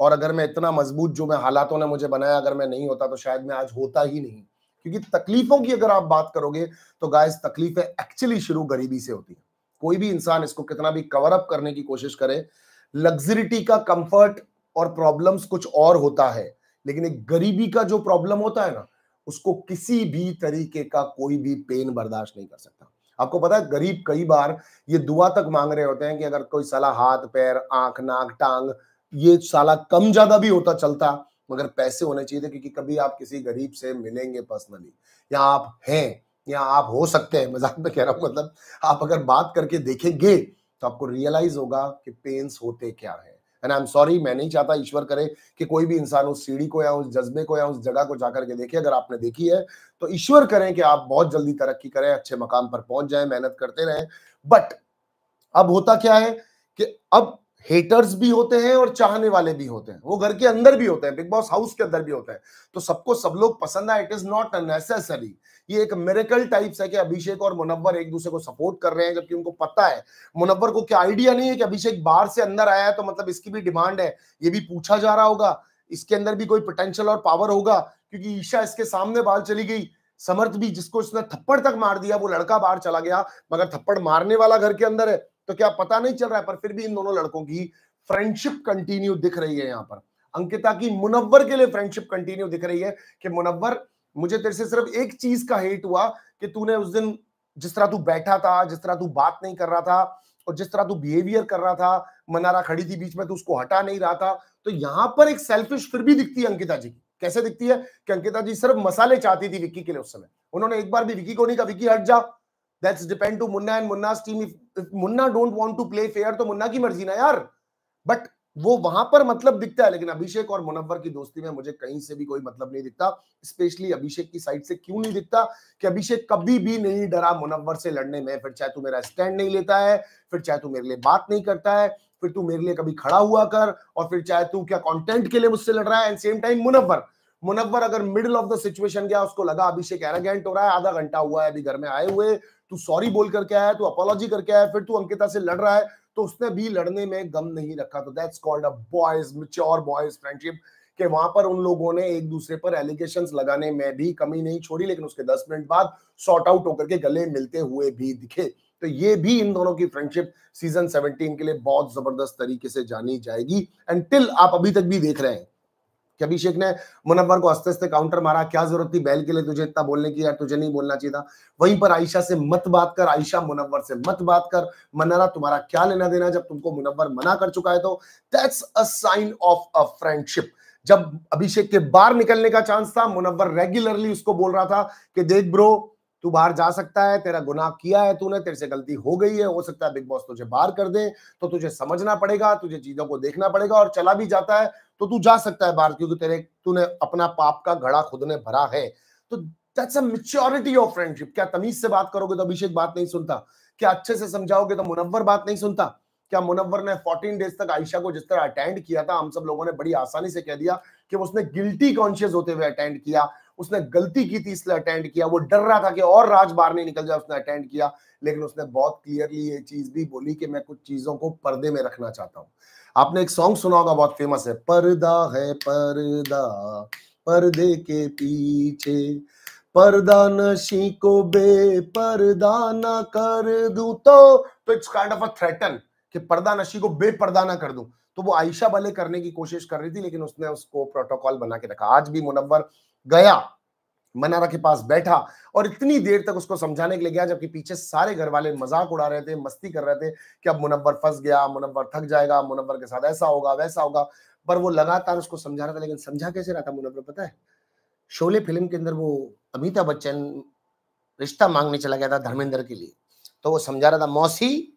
और अगर मैं इतना मजबूत जो मैं हालातों ने मुझे बनाया अगर मैं नहीं होता तो शायद मैं आज होता ही नहीं। क्योंकि तकलीफों की अगर आप बात करोगे तो गाइस तकलीफें एक्चुअली शुरू गरीबी से होती है। कोई भी इंसान इसको कितना भी कवर अप करने की कोशिश करे, लग्जरिटी का कंफर्ट और प्रॉब्लम्स कुछ और होता है, लेकिन एक गरीबी का जो प्रॉब्लम होता है ना उसको किसी भी तरीके का कोई भी पेन बर्दाश्त नहीं कर सकता। आपको पता है गरीब कई बार ये दुआ तक मांग रहे होते हैं कि अगर कोई साला हाथ पैर आंख नाक टांग ये साला कम ज्यादा भी होता चलता, मगर पैसे होने चाहिए थे, क्योंकि कभी आप किसी गरीब से मिलेंगे पर्सनली, या आप हैं या आप हो सकते हैं, मजाक में कह रहा हूं, मतलब आप अगर बात करके देखेंगे तो आपको रियलाइज होगा कि पेन्स होते क्या है। एंड आई एम सॉरी, मैं नहीं चाहता ईश्वर करे कि कोई भी इंसान उस सीढ़ी को या उस जज्बे को या उस जगह को जाकर के देखे। अगर आपने देखी है तो ईश्वर करें कि आप बहुत जल्दी तरक्की करें, अच्छे मकाम पर पहुंच जाए, मेहनत करते रहें। बट अब होता क्या है कि अब हेटर्स भी होते हैं और चाहने वाले भी होते हैं, वो घर के अंदर भी होते हैं, बिग बॉस हाउस के अंदर भी होते हैं, तो सबको सब लोग पसंद है, इट इज नॉट अननेसेसरी। ये एक मिरेकल टाइप्स है कि अभिषेक और मुनव्वर एक दूसरे को सपोर्ट कर रहे हैं, जबकि उनको पता है, मुनव्वर को क्या आइडिया नहीं है कि अभिषेक बाहर से अंदर आया है तो मतलब इसकी भी डिमांड है, ये भी पूछा जा रहा होगा, इसके अंदर भी कोई पोटेंशियल और पावर होगा, क्योंकि ईशा इसके सामने बाहर चली गई, समर्थ भी जिसको इसने थप्पड़ तक मार दिया वो लड़का बाहर चला गया, मगर थप्पड़ मारने वाला घर के अंदर है तो क्या पता नहीं चल रहा है, पर फिर भी इन दोनों लड़कों की फ्रेंडशिप कंटिन्यू दिख रही है। यहाँ पर अंकिता की मुनव्वर के लिए फ्रेंडशिप कंटिन्यू दिख रही है कि मुनव्वर मुझे तेरे से सिर्फ एक चीज का हेट हुआ कि तूने उस दिन जिस तरह तू बैठा था, जिस तरह तू बात नहीं कर रहा था और जिस तरह तू बिहेवियर कर रहा था, मन्नारा खड़ी थी बीच में तो उसको हटा नहीं रहा था, तो यहाँ पर एक सेल्फिश फिर भी दिखती है अंकिता जी की, कैसे दिखती है कि अंकिता जी सिर्फ मसाले चाहती थी विक्की के लिए उस समय। उन्होंने एक बार भी विक्की को नहीं कहा विक्की हट जा, that's depend to Munna and Munna's team, if Munna don't want to play fair तो मुन्ना की मर्जी ना यार। बट वो वहां पर मतलब दिखता है, लेकिन अभिषेक और मुनव्वर की दोस्ती में मुझे कहीं से भी कोई मतलब नहीं दिखता, स्पेशली अभिषेक की साइड से। क्यों नहीं दिखता कि अभिषेक कभी भी नहीं डरा मुनव्वर से लड़ने में, फिर चाहे तू मेरा स्टैंड नहीं लेता है, फिर चाहे तू मेरे लिए बात नहीं करता है, फिर तू मेरे लिए कभी खड़ा हुआ कर, और फिर चाहे तू क्या कंटेंट के लिए मुझसे लड़ रहा है। And same time Munawar Munawar अगर मिडिल ऑफ द सिचुएशन गया, उसको लगा अभिषेक एरोगेंट हो रहा है, आधा घंटा हुआ है अभी घर में आए हुए, तू सॉरी बोल करके आया, तू अपॉलॉजी करके आया, फिर तू अंकिता से लड़ रहा है, तो उसने भी लड़ने में गम नहीं रखा। तो that's called a boys mature boys friendship, कि वहां पर उन लोगों ने एक दूसरे पर एलिगेशंस लगाने में भी कमी नहीं छोड़ी, लेकिन उसके दस मिनट बाद सॉर्ट आउट होकर के गले मिलते हुए भी दिखे। तो ये भी इन दोनों की फ्रेंडशिप सीजन सत्रह के लिए बहुत जबरदस्त तरीके से जानी जाएगी। एंड टिल आप अभी तक भी देख रहे हैं कि अभिषेक ने मुनव्वर को हंसते हंसते काउंटर मारा, क्या जरूरत थी बैल के लिए तुझे इतना बोलने की यार, तुझे नहीं बोलना चाहिए था। वहीं पर आयशा से मत बात कर, आयशा मुनव्वर से मत बात कर, मन्नारा तुम्हारा क्या लेना देना जब तुमको मुनव्वर मना कर चुका है। तो that's a sign of a friendship. जब अभिषेक के बाहर निकलने का चांस था, मुनव्वर रेगुलरली उसको बोल रहा था कि देख ब्रो तू बाहर जा सकता है, तेरा गुनाह किया है तूने, तेरे से गलती हो गई है, हो सकता है बिग बॉस तुझे बाहर कर दे, तो तुझे समझना पड़ेगा, तुझे चीजों को देखना पड़ेगा, और चला भी जाता है तो तू जा सकता है बाहर, क्योंकि तेरे तूने अपना पाप का घड़ा खुद ने भरा है। तो that's a maturity of friendship. क्या तमीज से बात करोगे तो अभिषेक बात नहीं सुनता, क्या अच्छे से समझाओगे तो मुनव्वर बात नहीं सुनता। क्या मुनव्वर ने चौदह डेज तक आयशा को जिस तरह अटेंड किया था, हम सब लोगों ने बड़ी आसानी से कह दिया कि उसने गिल्टी कॉन्शियस होते हुए अटेंड किया, उसने गलती की थी इसलिए अटेंड किया, वो डर रहा था कि और राज बाहर नहीं निकल जाए, उसने अटेंड किया। लेकिन उसने बहुत क्लियरली ये चीज भी बोली कि मैं कुछ चीजों को पर्दे में रखना चाहता हूँ। आपने एक सॉन्ग सुना होगा, बहुत फेमस है, पर्दा है पर्दा पर्दे के पीछे, पर्दा नशी को बेपर्दा ना कर दूं तो, तो it's kind of a threaten कि पर्दा नशी को बेपर्दा ना कर दूं। तो वो आयशा भले करने की कोशिश कर रही थी, लेकिन उसने उसको प्रोटोकॉल बना के रखा। आज भी मुनव्वर गया, मन्नारा के पास बैठा और इतनी देर तक उसको समझाने के लिए गया, जबकि पीछे सारे घर वाले मजाक उड़ा रहे थे, मस्ती कर रहे थे कि अब मुनव्वर फंस गया, मुनव्वर थक जाएगा, मुनव्वर के साथ ऐसा होगा वैसा होगा, पर वो लगातार उसको समझा रहा था। लेकिन समझा कैसे रहा था मुनव्वर पता है? शोले फिल्म के अंदर वो अमिताभ बच्चन रिश्ता मांगने चला गया था धर्मेंद्र के लिए, तो वो समझा रहा था मौसी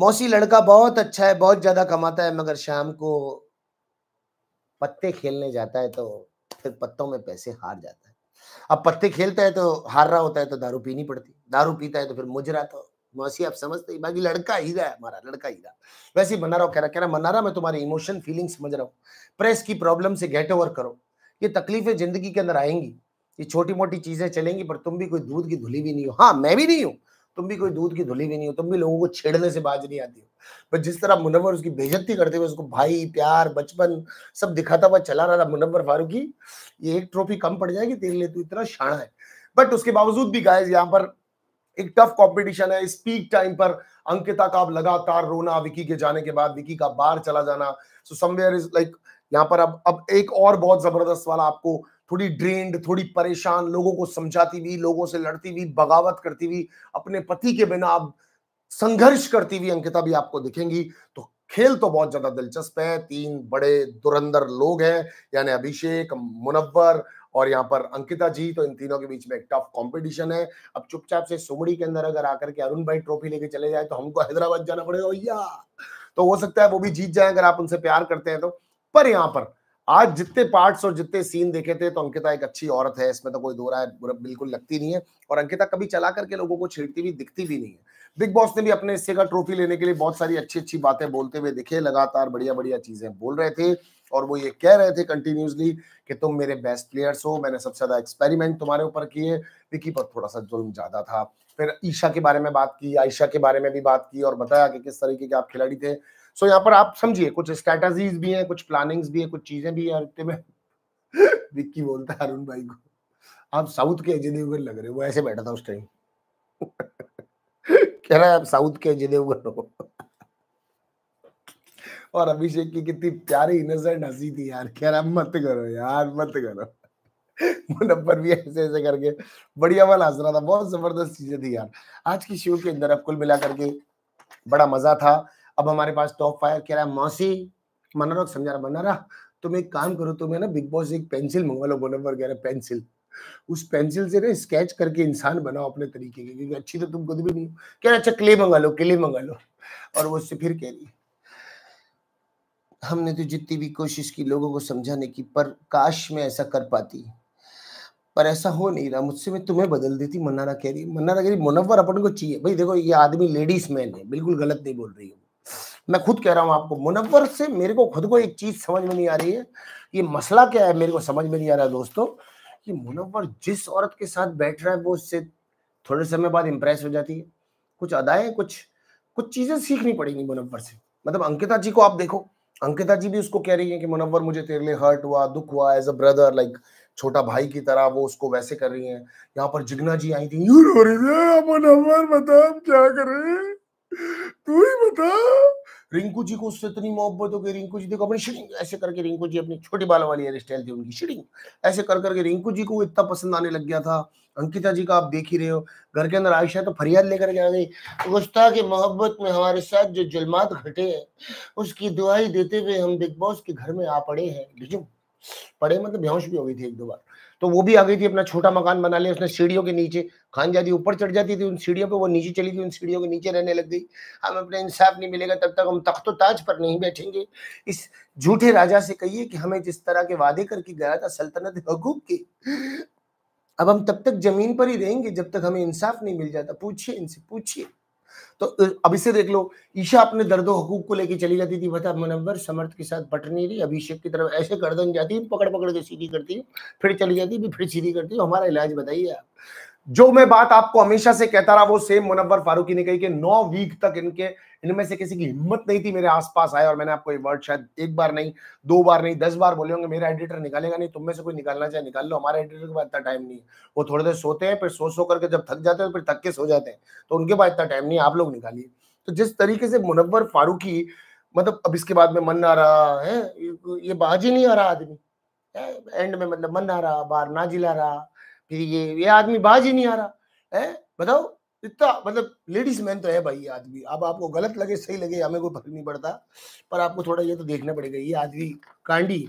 मौसी लड़का बहुत अच्छा है, बहुत ज्यादा कमाता है, मगर शाम को पत्ते खेलने जाता है तो फिर पत्तों में पैसे हार जाता है। अब पत्ते खेलता है तो हार रहा होता है तो दारू पीनी पड़ती, दारू पीता है तो फिर मुजरा। तो मौसी आप समझते ही, बाकी लड़का हीरा है हमारा, लड़का हीरा। वैसे ही मन्नारा कह रहा कह रहा मन्नारा मैं तुम्हारी इमोशन फीलिंग समझ रहा हूँ, प्रेस की प्रॉब्लम से गेट ओवर करो, ये तकलीफें जिंदगी के अंदर आएंगी, ये छोटी मोटी चीजें चलेंगी, पर तुम भी कोई दूध की धुली भी नहीं हो। हाँ मैं भी नहीं हूँ, तुम भी कोई दूध की धुली भी नहीं हो, तुम भी लोगों को छेड़ने से बाज नहीं आती हो। पर जिस तरह मुनव्वर उसकी बेइज्जती करते हुए उसको भाई प्यार बचपन सब दिखाता हुआ चला रहा था, मुनव्वर फारूकी ये एक ट्रॉफी कम पड़ जाएगी तेरे लिए, तू इतना शाना है। बट उसके बावजूद भी गाइस यहाँ पर एक टफ कॉम्पिटिशन है। इस पीक टाइम पर अंकिता का अब लगातार रोना, विकी के जाने के बाद विकी का बाहर चला जाना, सो समवेयर इज लाइक यहाँ पर अब अब एक और बहुत जबरदस्त वाला आपको थोड़ी ड्रेन्ड, थोड़ी परेशान, लोगों को समझाती हुई, लोगों से लड़ती हुई, बगावत करती हुई, अपने पति के बिना अब संघर्ष करती हुई अंकिता भी आपको दिखेंगी। तो खेल तो बहुत ज्यादा दिलचस्प है। तीन बड़े धुरंधर लोग हैं, यानी अभिषेक, मुनव्वर और यहाँ पर अंकिता जी, तो इन तीनों के बीच में एक टफ कंपटीशन है। अब चुपचाप से सुमड़ी के अंदर अगर आकर के अरुण भाई ट्रॉफी लेके चले जाए तो हमको हैदराबाद जाना पड़ेगा भैया, तो हो सकता है वो भी जीत जाए अगर आप उनसे प्यार करते हैं तो। पर यहाँ पर आज जितने पार्ट्स और जितने सीन देखे थे, तो अंकिता एक अच्छी औरत है, इसमें तो कोई दो राय बिल्कुल लगती नहीं है, और अंकिता कभी चला करके लोगों को छेड़ती भी दिखती भी नहीं है। बिग बॉस ने भी अपने हिस्से का ट्रॉफी लेने के लिए बहुत सारी अच्छी अच्छी बातें बोलते हुए दिखे, लगातार बढ़िया बढ़िया चीजें बोल रहे थे, और वो ये कह रहे थे कंटिन्यूसली कि तुम मेरे बेस्ट प्लेयर्स हो, मैंने सबसे ज्यादा एक्सपेरिमेंट तुम्हारे ऊपर किए, विकी पर थोड़ा सा जुल्म ज्यादा था। फिर ईशा के बारे में बात की, आयशा के बारे में भी बात की और बताया कि किस तरीके के आप खिलाड़ी थे। सो यहाँ पर आप समझिए कुछ स्ट्रेटजीज भी हैं, कुछ प्लानिंग्स भी है, कुछ चीजें भी है। विक्की बोलता है अरुण भाई को आप साउथ के अजय देवगन लग रहे हो, वो ऐसे बैठा था उस टाइम कह रहा है आप साउथ के अजय देवगन हो और अभिषेक की कितनी प्यारी इनोसेंट हंसी थी यार, कह रहा मत करो यार मत करो मुनव्वर भी ऐसे ऐसे करके बढ़िया वाला हंस रहा था। बहुत जबरदस्त चीजें थी यार आज की शो के अंदर, अब कुल मिला करके बड़ा मजा था। अब हमारे पास टॉप फाइव, कह रहा है मौसी, मन्नारा समझा रहा मन्नारा तुम एक काम करो, तुम्हें ना बिग बॉस एक पेंसिल मंगवा लो, मुनव्वर कह रहा है पेंसिल, उस पेंसिल से ना स्केच करके इंसान बनाओ अपने तरीके के, क्योंकि अच्छी तो तुम खुद भी नहीं हो। कह रहा अच्छा क्ले मंगा लो, क्ले मंगा लो। और वो उससे फिर कह रही है हमने तो जितनी भी कोशिश की लोगों को समझाने की, पर काश मैं ऐसा कर पाती, पर ऐसा हो नहीं रहा मुझसे, मैं तुम्हें बदल देती। मन्नारा कह रही मन्नारा कह रही मुनव्वर अपन को चाहिए। भाई देखो ये आदमी लेडीज मैन है, बिल्कुल गलत नहीं बोल रही हूँ, मैं खुद कह रहा हूँ आपको। मुनव्वर से मेरे को खुद को एक चीज समझ में नहीं आ रही है, ये मसला क्या है मेरे को समझ में नहीं आ रहा दोस्तों। कि मुनव्वर जिस औरत के साथ बैठ रहा है वो उससे थोड़े समय बाद इम्प्रेस हो जाती है। कुछ अदाएं कुछ कुछ चीजें सीखनी पड़ेंगी मुनव्वर से। मतलब अंकिता जी को आप देखो, अंकिता जी भी उसको कह रही है कि मुनव्वर मुझे तेरे लिए हर्ट हुआ, दुख हुआ, एज अ ब्रदर, लाइक छोटा भाई की तरह वो उसको वैसे कर रही है। यहाँ पर जिग्ना जी आई थी, यू रो रही है मुनव्वर, बता क्या करे, तू ही बता। रिंकू जी को उससे इतनी मोहब्बत हो गई, रिंकू जी देखो अपनी शिटिंग ऐसे करके, रिंकू जी अपनी छोटी बालों वाली हेयर स्टाइल थी उनकी, शिटिंग ऐसे कर करके रिंकू जी को इतना पसंद आने लग गया था। अंकिता जी का आप देख ही रहे हो, घर के अंदर आयशा तो फरियाद लेकर के आ गई, गुस्ता के मोहब्बत में हमारे साथ जो जुल्मात घटे हैं उसकी दुआई देते हुए हम बिग बॉस के घर में आ पड़े हैं। पड़े मतलब बेहोश भी हो गई थी एक दो बार, तो वो भी आ गई थी, अपना छोटा मकान बना लिया उसने सीढ़ियों के नीचे। खानजादी ऊपर चढ़ जाती थी उन सीढ़ियों पे, वो नीचे चली थी उन सीढ़ियों के नीचे रहने लग गई। हम अपने इंसाफ नहीं मिलेगा तब तक हम तख्तो ताज पर नहीं बैठेंगे। इस झूठे राजा से कहिए कि हमें जिस तरह के वादे करके गया था सल्तनत हकूक के, अब हम तब तक जमीन पर ही रहेंगे जब तक हमें इंसाफ नहीं मिल जाता। पूछिए इनसे, पूछिए। तो अब इसे देख लो, ईशा अपने दर्दो हुकूक को लेके चली जाती थी, बता मुनव्वर समर्थ के साथ बट नहीं रही, अभिषेक की तरफ ऐसे गर्दन जाती, पकड़ पकड़ के सीधी करती, फिर चली जाती, भी फिर सीधी करती। हमारा इलाज बताइए आप। जो मैं बात आपको हमेशा से कहता रहा वो सेम मुनव्वर फारूकी ने कही कि नौ वीक तक इनके इनमें से किसी की हिम्मत नहीं थी मेरे आसपास आए। और मैंने आपको ये वर्ड शायद एक बार नहीं, दो बार नहीं, दस बार बोले होंगे। मेरा एडिटर निकालेगा नहीं, तुम में से कोई निकालना चाहे निकाल लो, हमारे एडिटर के पास इतना टाइम नहीं है। वो थोड़ी देर सोते हैं, फिर सो सो करके जब थक जाते हैं फिर थक के सो जाते हैं, तो उनके पास इतना टाइम नहीं है, आप लोग निकालिए। तो जिस तरीके से मुनव्वर फारूकी, मतलब अब इसके बाद में मन्नारा है, ये बाज ही नहीं आ रहा आदमी एंड में, मतलब मन्नारा बाहर ना जिला रहा, फिर ये ये आदमी बाज ही नहीं आ रहा है। बताओ इतना, मतलब लेडीज मैन तो है भाई ये आदमी। अब आपको गलत लगे सही लगे हमें कोई फर्क नहीं पड़ता, पर आपको थोड़ा ये तो देखना पड़ेगा ये आदमी कांडी।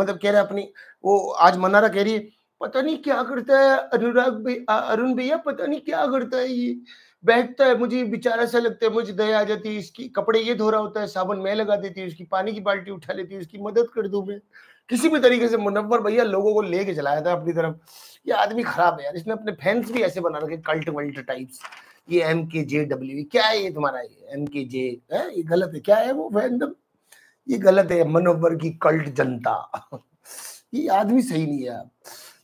मतलब कह रहे अपनी वो आज मन्नारा कह रही है पता नहीं क्या करता है अनुराग भैया, अरुण भैया पता नहीं क्या करता है, ये बैठता है मुझे बेचारा सा लगता है, मुझे दया आ जाती है, इसकी कपड़े ये धो रहा होता है, साबुन मैं लगा देती हूँ, इसकी पानी की बाल्टी उठा लेती हूँ, इसकी मदद कर दूं मैं। किसी भी तरीके से मुनव्वर भैया लोगों को लेके चलाया था अपनी तरफ। ये आदमी खराब है यार, इसने अपने फैंस भी ऐसे बना रखे कल्ट वल्ट टाइप्स। ये एम के जे डब्ल्यू क्या है ये तुम्हारा, ये एम के जे है, ये गलत है। क्या है वो फैंडम, ये गलत है मुनव्वर की कल्ट जनता। ये आदमी सही नहीं है।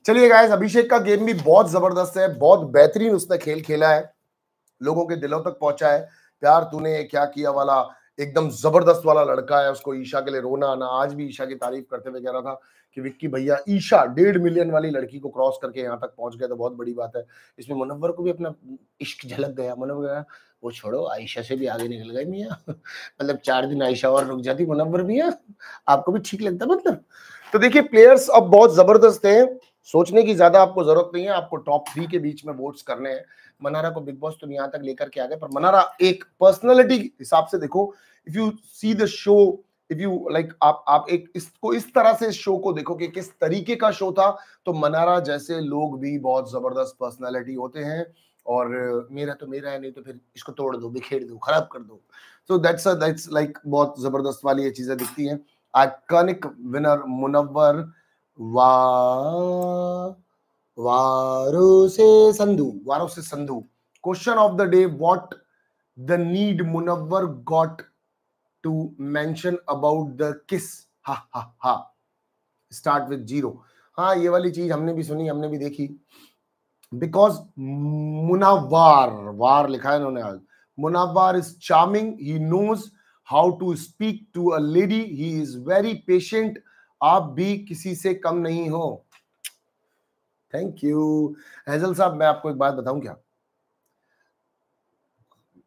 चलिए गाइस, अभिषेक का गेम भी बहुत जबरदस्त है, बहुत बेहतरीन उसने खेल खेला है, लोगों के दिलों तक पहुंचा है। प्यार तूने क्या किया वाला एकदम जबरदस्त वाला लड़का है, उसको ईशा के लिए रोना आना। आज भी ईशा की तारीफ करते हुए कह रहा था कि विक्की भैया ईशा डेढ़ मिलियन वाली लड़की को क्रॉस करके यहाँ तक पहुंच गया तो बहुत बड़ी बात है। इसमें मुनव्वर को भी अपना इश्क झलक गया। मुनव्वर वो छोड़ो आयशा से भी आगे निकल गए मियाँ, मतलब चार दिन आयशा और रुक जाती मुनव्वर मियाँ आपको भी ठीक लगता मतलब। तो देखिए प्लेयर्स अब बहुत जबरदस्त है, सोचने की ज्यादा आपको जरूरत नहीं है। आपको टॉप थ्री के बीच में वोट्स करने हैं। मन्नारा को बिग बॉस तुम यहाँ तक लेकर के आ गए, पर मन्नारा एक पर्सनालिटी के हिसाब से देखो, if you see the show, if you like आप आप एक इसको इस तरह से शो को देखो कि किस तरीके का शो था, तो मन्नारा जैसे लोग भी बहुत जबरदस्त पर्सनालिटी होते हैं। और मेरा तो मेरा है, नहीं तो फिर इसको तोड़ दो, बिखेर दो, खराब कर दो। सो दैट्स दैट्स लाइक बहुत जबरदस्त वाली ये चीजें दिखती है। आइकॉनिक विनर मुनव्वर वाह वारो से संधू, वारो से Sandhu. Question of the day, what the need Munawar got to mention about the kiss. हा हा हा स्टार्ट विद जीरो। हाँ ये वाली चीज हमने भी सुनी, हमने भी देखी। बिकॉज मुनव्वर, वार लिखा है इन्होंने आज, Munawar is charming, he knows how to speak to a lady, he is very patient, आप भी किसी से कम नहीं हो। थैंक यू हैजल साहब। मैं आपको एक बात बताऊं क्या,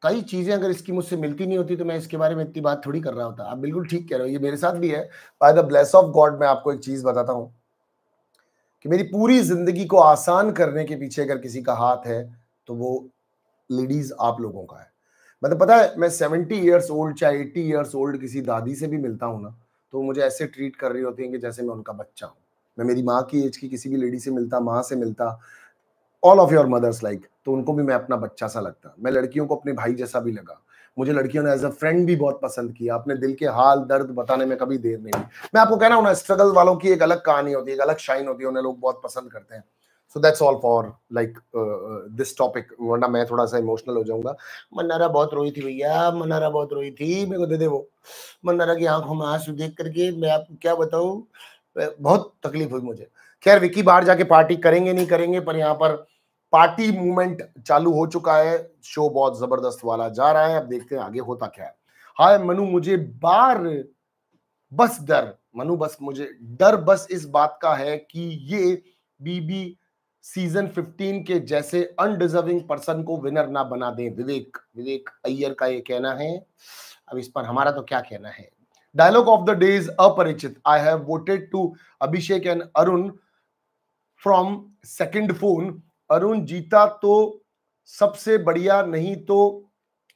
कई चीजें अगर इसकी मुझसे मिलती नहीं होती तो मैं इसके बारे में इतनी बात थोड़ी कर रहा होता। आप बिल्कुल ठीक कह रहे हो, ये मेरे साथ भी है। By the bless of God मैं आपको एक चीज बताता हूं कि मेरी पूरी जिंदगी को आसान करने के पीछे अगर किसी का हाथ है तो वो लेडीज आप लोगों का है। मतलब पता है मैं सेवेंटी ईयर्स ओल्ड चाहे एट्टी ईयर्स ओल्ड किसी दादी से भी मिलता हूँ ना, तो मुझे ऐसे ट्रीट कर रही होती हैं कि जैसे मैं उनका बच्चा हूँ। मैं मेरी माँ की एज की किसी भी लेडी से मिलता, माँ से मिलता, all of your mothers like, तो उनको भी मैं अपना बच्चा सा लगता। मैं लड़कियों को अपने भाई जैसा भी लगा। मुझे लड़कियों ने एज अ फ्रेंड भी बहुत पसंद किया। अपने दिल के हाल दर्द बताने में कभी देर नहीं। मैं आपको कह रहा हूँ ना, स्ट्रगल वालों की एक अलग कहानी होती है, एक अलग शाइन होती है, उन्हें लोग बहुत पसंद करते हैं। So that's all for like this topic, वरना मैं थोड़ा सा इमोशनल हो जाऊंगा। मन्नारा बहुत रोई थी भैया, मन्नारा बहुत रोई थी, मेरे को दे दे वो। मन्नारा की आंखों में आंसू देख करके मैं आपको क्या बताऊं, बहुत तकलीफ हुई मुझे। खैर, विक्की बाहर जाके पार्टी करेंगे नहीं करेंगे, पर यहाँ पर पार्टी मूवमेंट चालू हो चुका है। शो बहुत जबरदस्त वाला जा रहा है, अब देखते हैं आगे होता क्या है। हाय मनु, मुझे बार बस डर मनु बस मुझे डर बस इस बात का है कि ये बीबी सीजन पंद्रह के जैसे अनडिजर्विंग पर्सन को विनर ना बना दें। विवेक विवेक अय्यर का ये कहना है। अब इस पर हमारा तो क्या कहना है। Dialogue of the day is अपरिचित। I have voted to Abhishek and Arun from second phone. Arun जीता तो सबसे बढ़िया, नहीं तो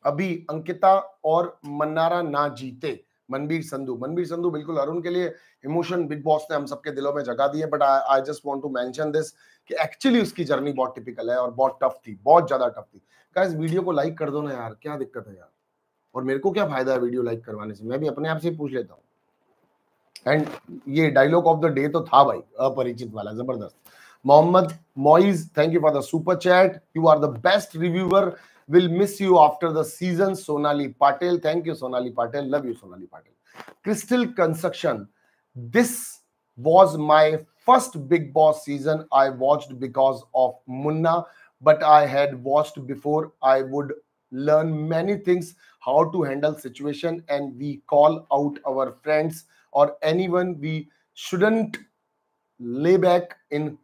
अभी अंकिता और मन्नारा ना जीते। मनबीर संधू मनबीर संधू बिल्कुल अरुण के लिए इमोशन बिग बॉस ने हम सबके दिलों में जगा दिए। But I just want to mention this कि एक्चुअली उसकी जर्नी बहुत टिपिकल है और बहुत टफ थी, बहुत ज्यादा टफ थी। गाइस, वीडियो को लाइक कर दो ना यार, क्या दिक्कत है यार। और मेरे को क्या फायदा है वीडियो लाइक करवाने से, मैं भी अपने आप से पूछ लेता हूँ। एंड ये डायलॉग ऑफ द डे तो था भाई, अपरिचित वाला, जबरदस्त। Mohammad Moiz, thank you for the super chat. You are the best reviewer, will miss you after the season. Sonali Patil, thank you Sonali Patil, love you Sonali Patil. Crystal construction, this was my first Bigg Boss season. I watched because of Munna, but I had watched before. I would learn many things, how to handle situation, and we call out our friends और anyone we shouldn't ले back in.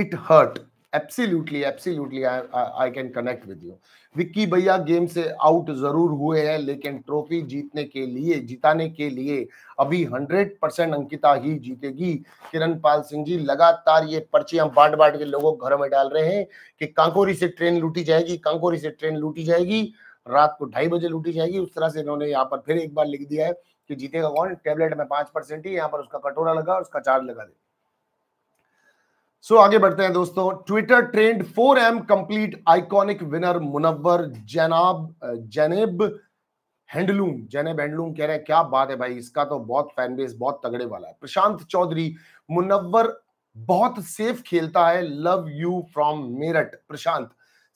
It hurt, absolutely, absolutely. I, I, I can connect with you. Vicky भैया game से out जरूर हुए हैं, लेकिन trophy जीतने के लिए जिताने के लिए अभी सौ परसेंट अंकिता ही जीतेगी। किरण पाल सिंह जी, लगातार ये पर्चियां बांट बांट के लोगों को घरों में डाल रहे हैं कि कांकोरी से ट्रेन लूटी जाएगी, कांकोरी से ट्रेन लूटी जाएगी, रात को ढाई बजे लूटी जाएगी। उस तरह से इन्होंने यहाँ पर फिर एक बार लिख दिया है कि जीतेगा कौन, टेबलेट में पांच परसेंट ही, यहाँ पर उसका कटोरा लगा, उसका चार्ज लगा दे। सो so, आगे बढ़ते हैं दोस्तों। Twitter trend four M complete iconic winner Munawar जनाब जनेब हैंडलूम जनेब हैंडलूम कह रहे हैं, क्या बात है भाई, इसका तो बहुत फैन बेस बहुत तगड़े वाला है। प्रशांत चौधरी, मुनव्वर बहुत सेफ खेलता है, love you from Meerut. Prashant,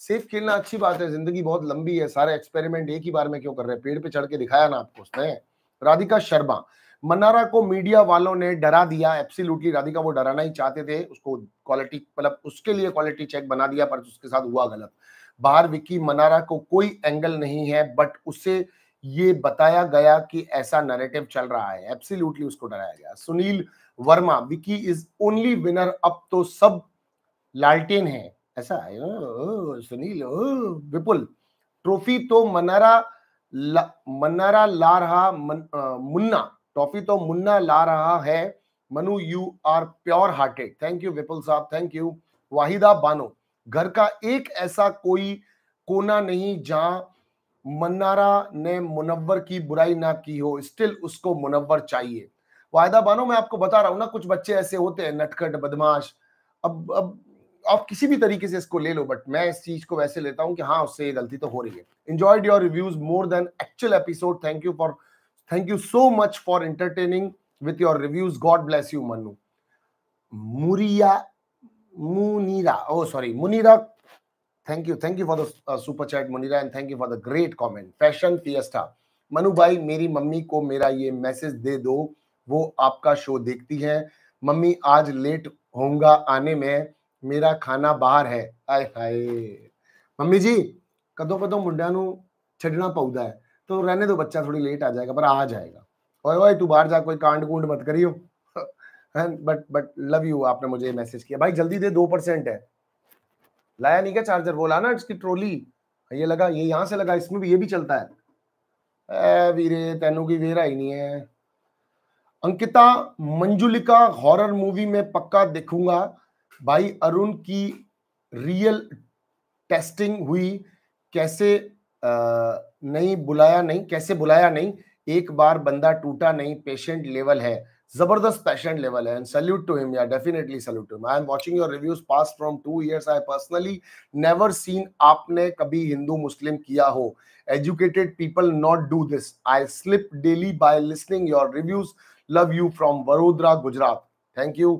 safe खेलना अच्छी बात है, जिंदगी बहुत लंबी है, सारे एक्सपेरिमेंट एक ही बार में क्यों कर रहे हैं, पेड़ पे चढ़ के दिखाया ना आपको उसने। राधिका शर्मा, मन्नारा को मीडिया वालों ने डरा दिया। एब्सोल्युटली राधिका, वो डराना ही चाहते थे, उसको क्वालिटी मतलब उसके लिए क्वालिटी चेक बना दिया, पर उसके साथ हुआ गलत। बाहर विक्की, मन्नारा को कोई एंगल नहीं है, बट उसे ये बताया गया कि ऐसा नैरेटिव चल रहा है, एब्सोल्युटली उसको डराया गया। Sunil Verma, Vicky is only winner, अब तो सब लालटेन है, ऐसा है। ओ, सुनील ओ, विपुल, ट्रॉफी तो मन्नारा ला, मन्नारा ला रहा मन, आ, मुन्ना ट्रॉफी तो मुन्ना ला रहा है। Manu, you are pure hearted, thank you Vipul साहब, थैंक यू। वाहिदा बानो, घर का एक ऐसा कोई कोना नहीं जहां मन्नारा ने मुनव्वर की बुराई ना की हो, स्टिल उसको मुनव्वर चाहिए। वाहिदा बानो, मैं आपको बता रहा हूं ना, कुछ बच्चे ऐसे होते हैं नटखट बदमाश, अब अब आप किसी भी तरीके से इसको ले लो, बट मैं इस चीज को वैसे लेता हूं कि हाँ, उससे ये गलती तो हो रही है। Enjoyed your reviews more than actual episode, thank you for Thank you so much for entertaining with your reviews. God bless you, Manu. Muria, Munira. Oh, sorry, Munira. Thank you, thank you for the uh, super chat, Munira, and thank you for the great comment. Fashion Fiesta. Manu bhai, मेरी mummy को मेरा ये message दे दो, वो आपका show देखती है। Mummy, आज लेट होऊंगा आने में, मेरा खाना बाहर है। आए हाय मम्मी जी, कदों कदों मुंडिया नू छड़ना पौंदा है, तो रहने दो, बच्चा थोड़ी लेट आ जाएगा, पर आ जाएगा। ओए ओए, तू बाहर जा, कोई कांड कूंड मत करियो। बट बट लव यू, आपने मुझे मैसेज किया। भाई जल्दी दे, दो परसेंट है। लाया नहीं क्या चार्जर, बोला ना इसकी ट्रोली, ये लगा, ये यहाँ से लगा, इसमें भी ये भी चलता है। ए वीरे, तेनू की वेरा ही नहीं है। अंकिता, मंजुलिका हॉरर मूवी में पक्का देखूंगा भाई। अरुण की रियल टेस्टिंग हुई, कैसे आ, नहीं बुलाया नहीं कैसे बुलाया नहीं एक बार बंदा टूटा नहीं, पेशेंट लेवल है, जबरदस्त पेशेंट लेवल है, and salute to him, yeah, definitely salute to him. I am watching your reviews past from two years. I personally never seen आपने कभी हिंदू मुस्लिम किया हो. Educated people not do this. I slip daily by listening your reviews. Love you from Vadodara Gujarat. Thank you.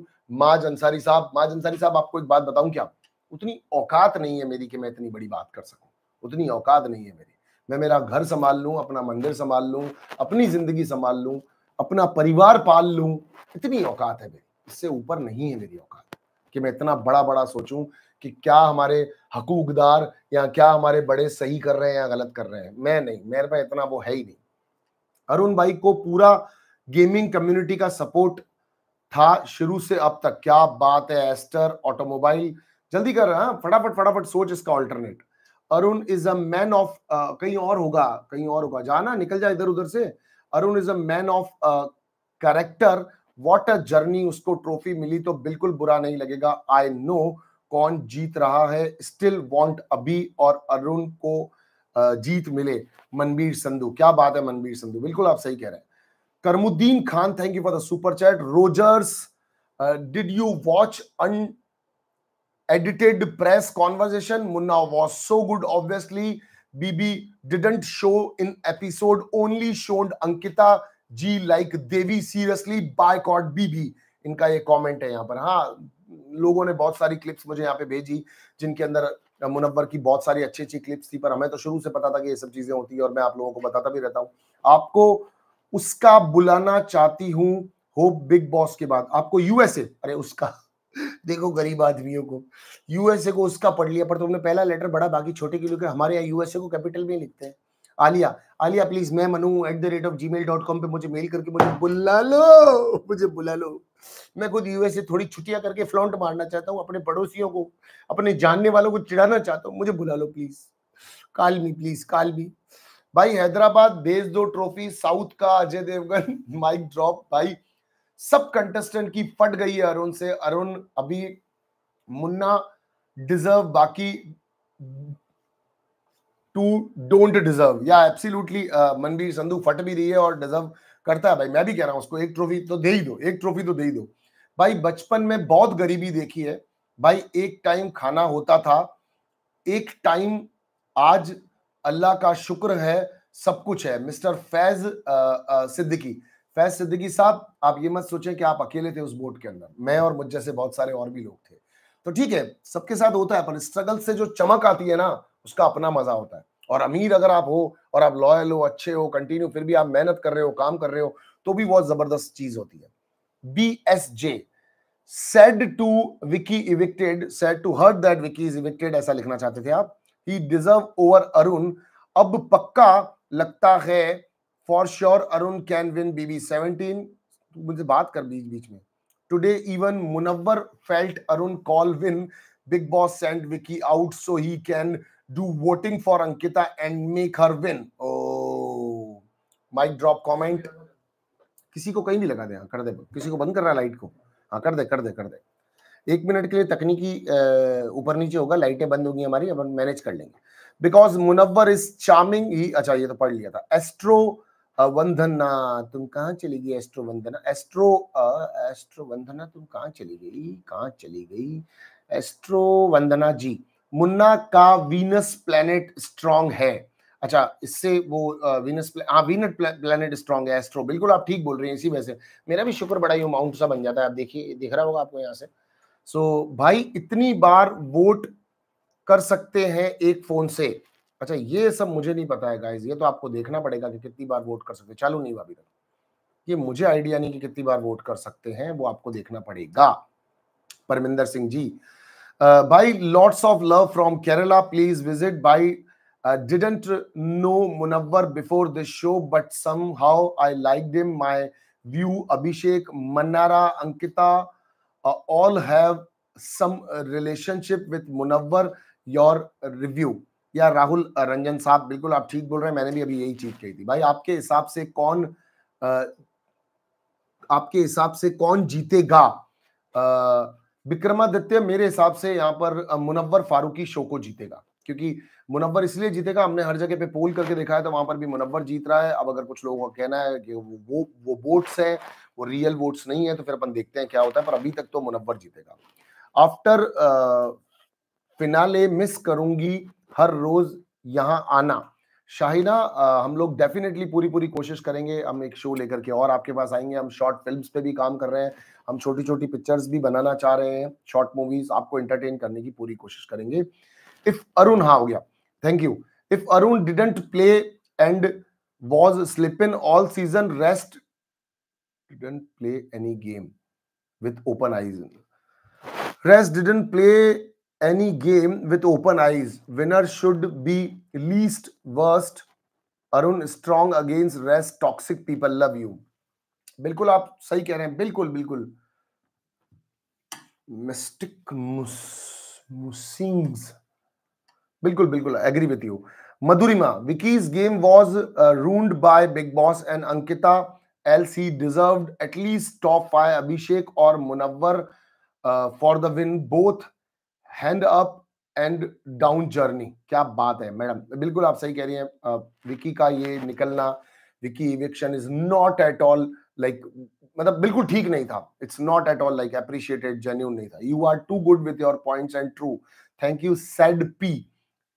माज अंसारी साहब, माज अंसारी साहब आपको एक बात बताऊं क्या, उतनी औकात नहीं है मेरी कि मैं इतनी बड़ी बात कर सकूं, उतनी औकात नहीं है मेरी. मैं मेरा घर संभाल लूं, अपना मंदिर संभाल लूं, अपनी जिंदगी संभाल लूं, अपना परिवार पाल लूं, इतनी औकात है मेरी. इससे ऊपर नहीं है मेरी औकात कि मैं इतना बड़ा बड़ा सोचूं कि क्या हमारे हकूकदार या क्या हमारे बड़े सही कर रहे हैं या गलत कर रहे हैं. मैं नहीं, मेरे पास इतना वो है ही नहीं. अरुण भाई को पूरा गेमिंग कम्युनिटी का सपोर्ट था शुरू से अब तक. क्या बात है एस्टर ऑटोमोबाइल, जल्दी कर रहा है, फटाफट फटाफट सोच इसका alternate. Arun is a man of, कहीं और होगा, कहीं और होगा, जाना निकल जाए इधर उधर से. Arun is a man of character, what a journey. उसको ट्रॉफी मिली तो बिल्कुल बुरा नहीं लगेगा. आई नो कौन जीत रहा है, स्टिल वांट अभी और अरुण को uh, जीत मिले. मनबीर संधू, क्या बात है मनबीर संधू, बिल्कुल आप सही कह रहे हैं. Karamuddin Khan, thank you for the super chat. Rogers, did you watch unedited press conversation? Munna was so good obviously. B B didn't show in episode, only showed Ankita G like Devi. Seriously, boycott B B. इनका ये comment है यहाँ पर. हाँ, लोगों ने बहुत सारी क्लिप्स मुझे यहाँ पे भेजी जिनके अंदर मुनव्वर की बहुत सारी अच्छी अच्छी क्लिप्स थी, पर हमें तो शुरू से पता था कि ये सब चीजें होती है और मैं आप लोगों को बताता भी रहता हूँ. आपको उसका बुलाना चाहती हूँ, होप बिग बॉस के बाद आपको यूएसए, अरे उसका देखो गरीब आदमियों को, यूएसए को उसका पढ़ लिया पर तुमने पहला लेटर बड़ा बाकी छोटे के लिए. हमारे यहाँ यूएसए को कैपिटल में लिखते हैं. आलिया, आलिया प्लीज, मैं Manu at the rate of Gmail dot com पे मुझे मेल करके मुझे बुला लो, मुझे बुला लो. मैं खुद यूएसए थोड़ी छुट्टियां करके फ्लॉन्ट मारना चाहता हूँ, अपने पड़ोसियों को, अपने जानने वालों को चिढ़ाना चाहता हूँ. मुझे बुला लो please, call me please, call me. भाई हैदराबाद भेज दो ट्रॉफी साउथ का, अजय देवगन, माइक ड्रॉप. भाई सब कंटेस्टेंट की फट गई है अरुण से. अरुण अभी मुन्ना डिजर्व, बाकी टू डोंट डिजर्व. या एब्सोल्युटली मनबीर संधू फट भी रही है और डिजर्व करता है. भाई मैं भी कह रहा हूं उसको एक ट्रॉफी तो दे ही दो, एक ट्रॉफी तो दे ही दो. भाई बचपन में बहुत गरीबी देखी है भाई. एक टाइम खाना होता था, एक टाइम, आज अल्लाह का शुक्र है सब कुछ है. मिस्टर फैज सिद्दीकी, फैज सिद्दीकी साहब, आप ये मत सोचें कि आप अकेले थे उस बोट के अंदर. मैं और मुझ जैसे बहुत सारे और भी लोग थे. तो ठीक है, सबके साथ होता है, पर स्ट्रगल से जो चमक आती है ना, उसका अपना मजा होता है. और अमीर अगर आप हो और आप लॉयल हो, अच्छे हो, कंटिन्यू फिर भी आप मेहनत कर रहे हो, काम कर रहे हो, तो भी बहुत जबरदस्त चीज होती है. B S J said to Vicky evicted, said to hurt that Vicky is evicted, ऐसा लिखना चाहते थे आप. ही डिजर्व ओवर अरुण, अब पक्का लगता है For sure, Arun can win B B seventeen. मुझे बात कर बीच बीच में. Today even Munawar felt Arun call win. Big Boss sent Vicky out so he can do voting for Ankita and make her win. Oh, mic drop comment. किसी को कहीं भी लगा दे, हाँ कर दे, किसी को बंद कर रहा है लाइट को, हाँ कर दे कर दे कर दे. एक मिनट के लिए तकनीकी ऊपर नीचे होगा, लाइटें बंद होगी हमारी, अब हम मैनेज कर लेंगे. Because Munawar is charming. ही अच्छा ये तो पढ़ लिया था. Astro वंदना, तुम कहाँ चली गई astro Vandana, astro astro Vandana तुम कहाँ चली गई, कहाँ चली गई एस्ट्रो वंदना जी. मुन्ना का वीनस प्लैनेट स्ट्रॉन्ग है. अच्छा, इससे वो वीनस, हाँ वीनस प्लैनेट स्ट्रॉन्ग है एस्ट्रो, बिल्कुल आप ठीक बोल रहे हैं. इसी वजह से मेरा भी शुक्र बड़ा ही माउंट सा बन जाता है. आप देखिए, दिख रहा होगा आपको यहाँ से. सो भाई इतनी बार वोट कर सकते हैं एक फोन से. अच्छा, ये सब मुझे नहीं पता है गाइस, ये तो आपको देखना पड़ेगा कि कितनी बार वोट कर सकते हैं. चालू नहीं हुआ अभी तक, ये मुझे आइडिया नहीं कि कितनी बार वोट कर सकते हैं, वो आपको देखना पड़ेगा. परमिंदर सिंह जी, uh, भाई lots of love from Kerala, please visit. भाई didn't know Munawar before this show but somehow I liked him. My view Abhishek, Mannara, Ankita all have some relationship with Munawar. Your review, या राहुल रंजन साहब, बिल्कुल आप ठीक बोल रहे हैं. मैंने भी अभी यही चीज कही थी. भाई आपके हिसाब से कौन आ, आपके हिसाब से कौन जीतेगा? विक्रमादित्य, मेरे हिसाब से यहाँ पर मुनव्वर फारूकी शो को जीतेगा, क्योंकि मुनव्वर इसलिए जीतेगा, हमने हर जगह पे पोल करके देखा है तो वहां पर भी मुनव्वर जीत रहा है। अब अगर कुछ लोगों का कहना है कि वो वो, वो वोट्स हैं, वो रियल वोट्स नहीं है, तो फिर अपन देखते हैं क्या होता है, पर अभी तक तो मुनव्वर जीतेगा। आफ्टर फिनाले मिस करूंगी हर रोज यहाँ आना। शाहिना, हम लोग डेफिनेटली पूरी पूरी कोशिश करेंगे, हम एक शो लेकर के और आपके पास आएंगे। हम शॉर्ट फिल्म्स पे भी काम कर रहे हैं, हम छोटी छोटी पिक्चर्स भी बनाना चाह रहे हैं, शॉर्ट मूवीज, आपको एंटरटेन करने की पूरी कोशिश करेंगे। इफ अरुण, हाँ हो गया, thank you. If Arun didn't play and was स्लिपिन all season rest didn't play any game with open eyes rest didn't play Any game with open eyes. Winner should be least worst. Arun strong against rest. Toxic people love you. बिल्कुल आप सही कह रहे हैं, बिल्कुल बिल्कुल। Mystic musings. बिल्कुल बिल्कुल agree with you. Madhurima, Vicky's game was uh, ruined by Big Boss and Ankita. L C deserved at least top five. Abhishek और Munawar uh, for the win. Both. Hand up and down journey, क्या बात है madam, बिल्कुल आप सही कह रही हैं। विकी का ये निकलना, Vicky eviction is not at all like, मतलब बिल्कुल ठीक नहीं था। It's not at all like appreciated, genuine नहीं था। You are too good with your points and true, thank you. Sad P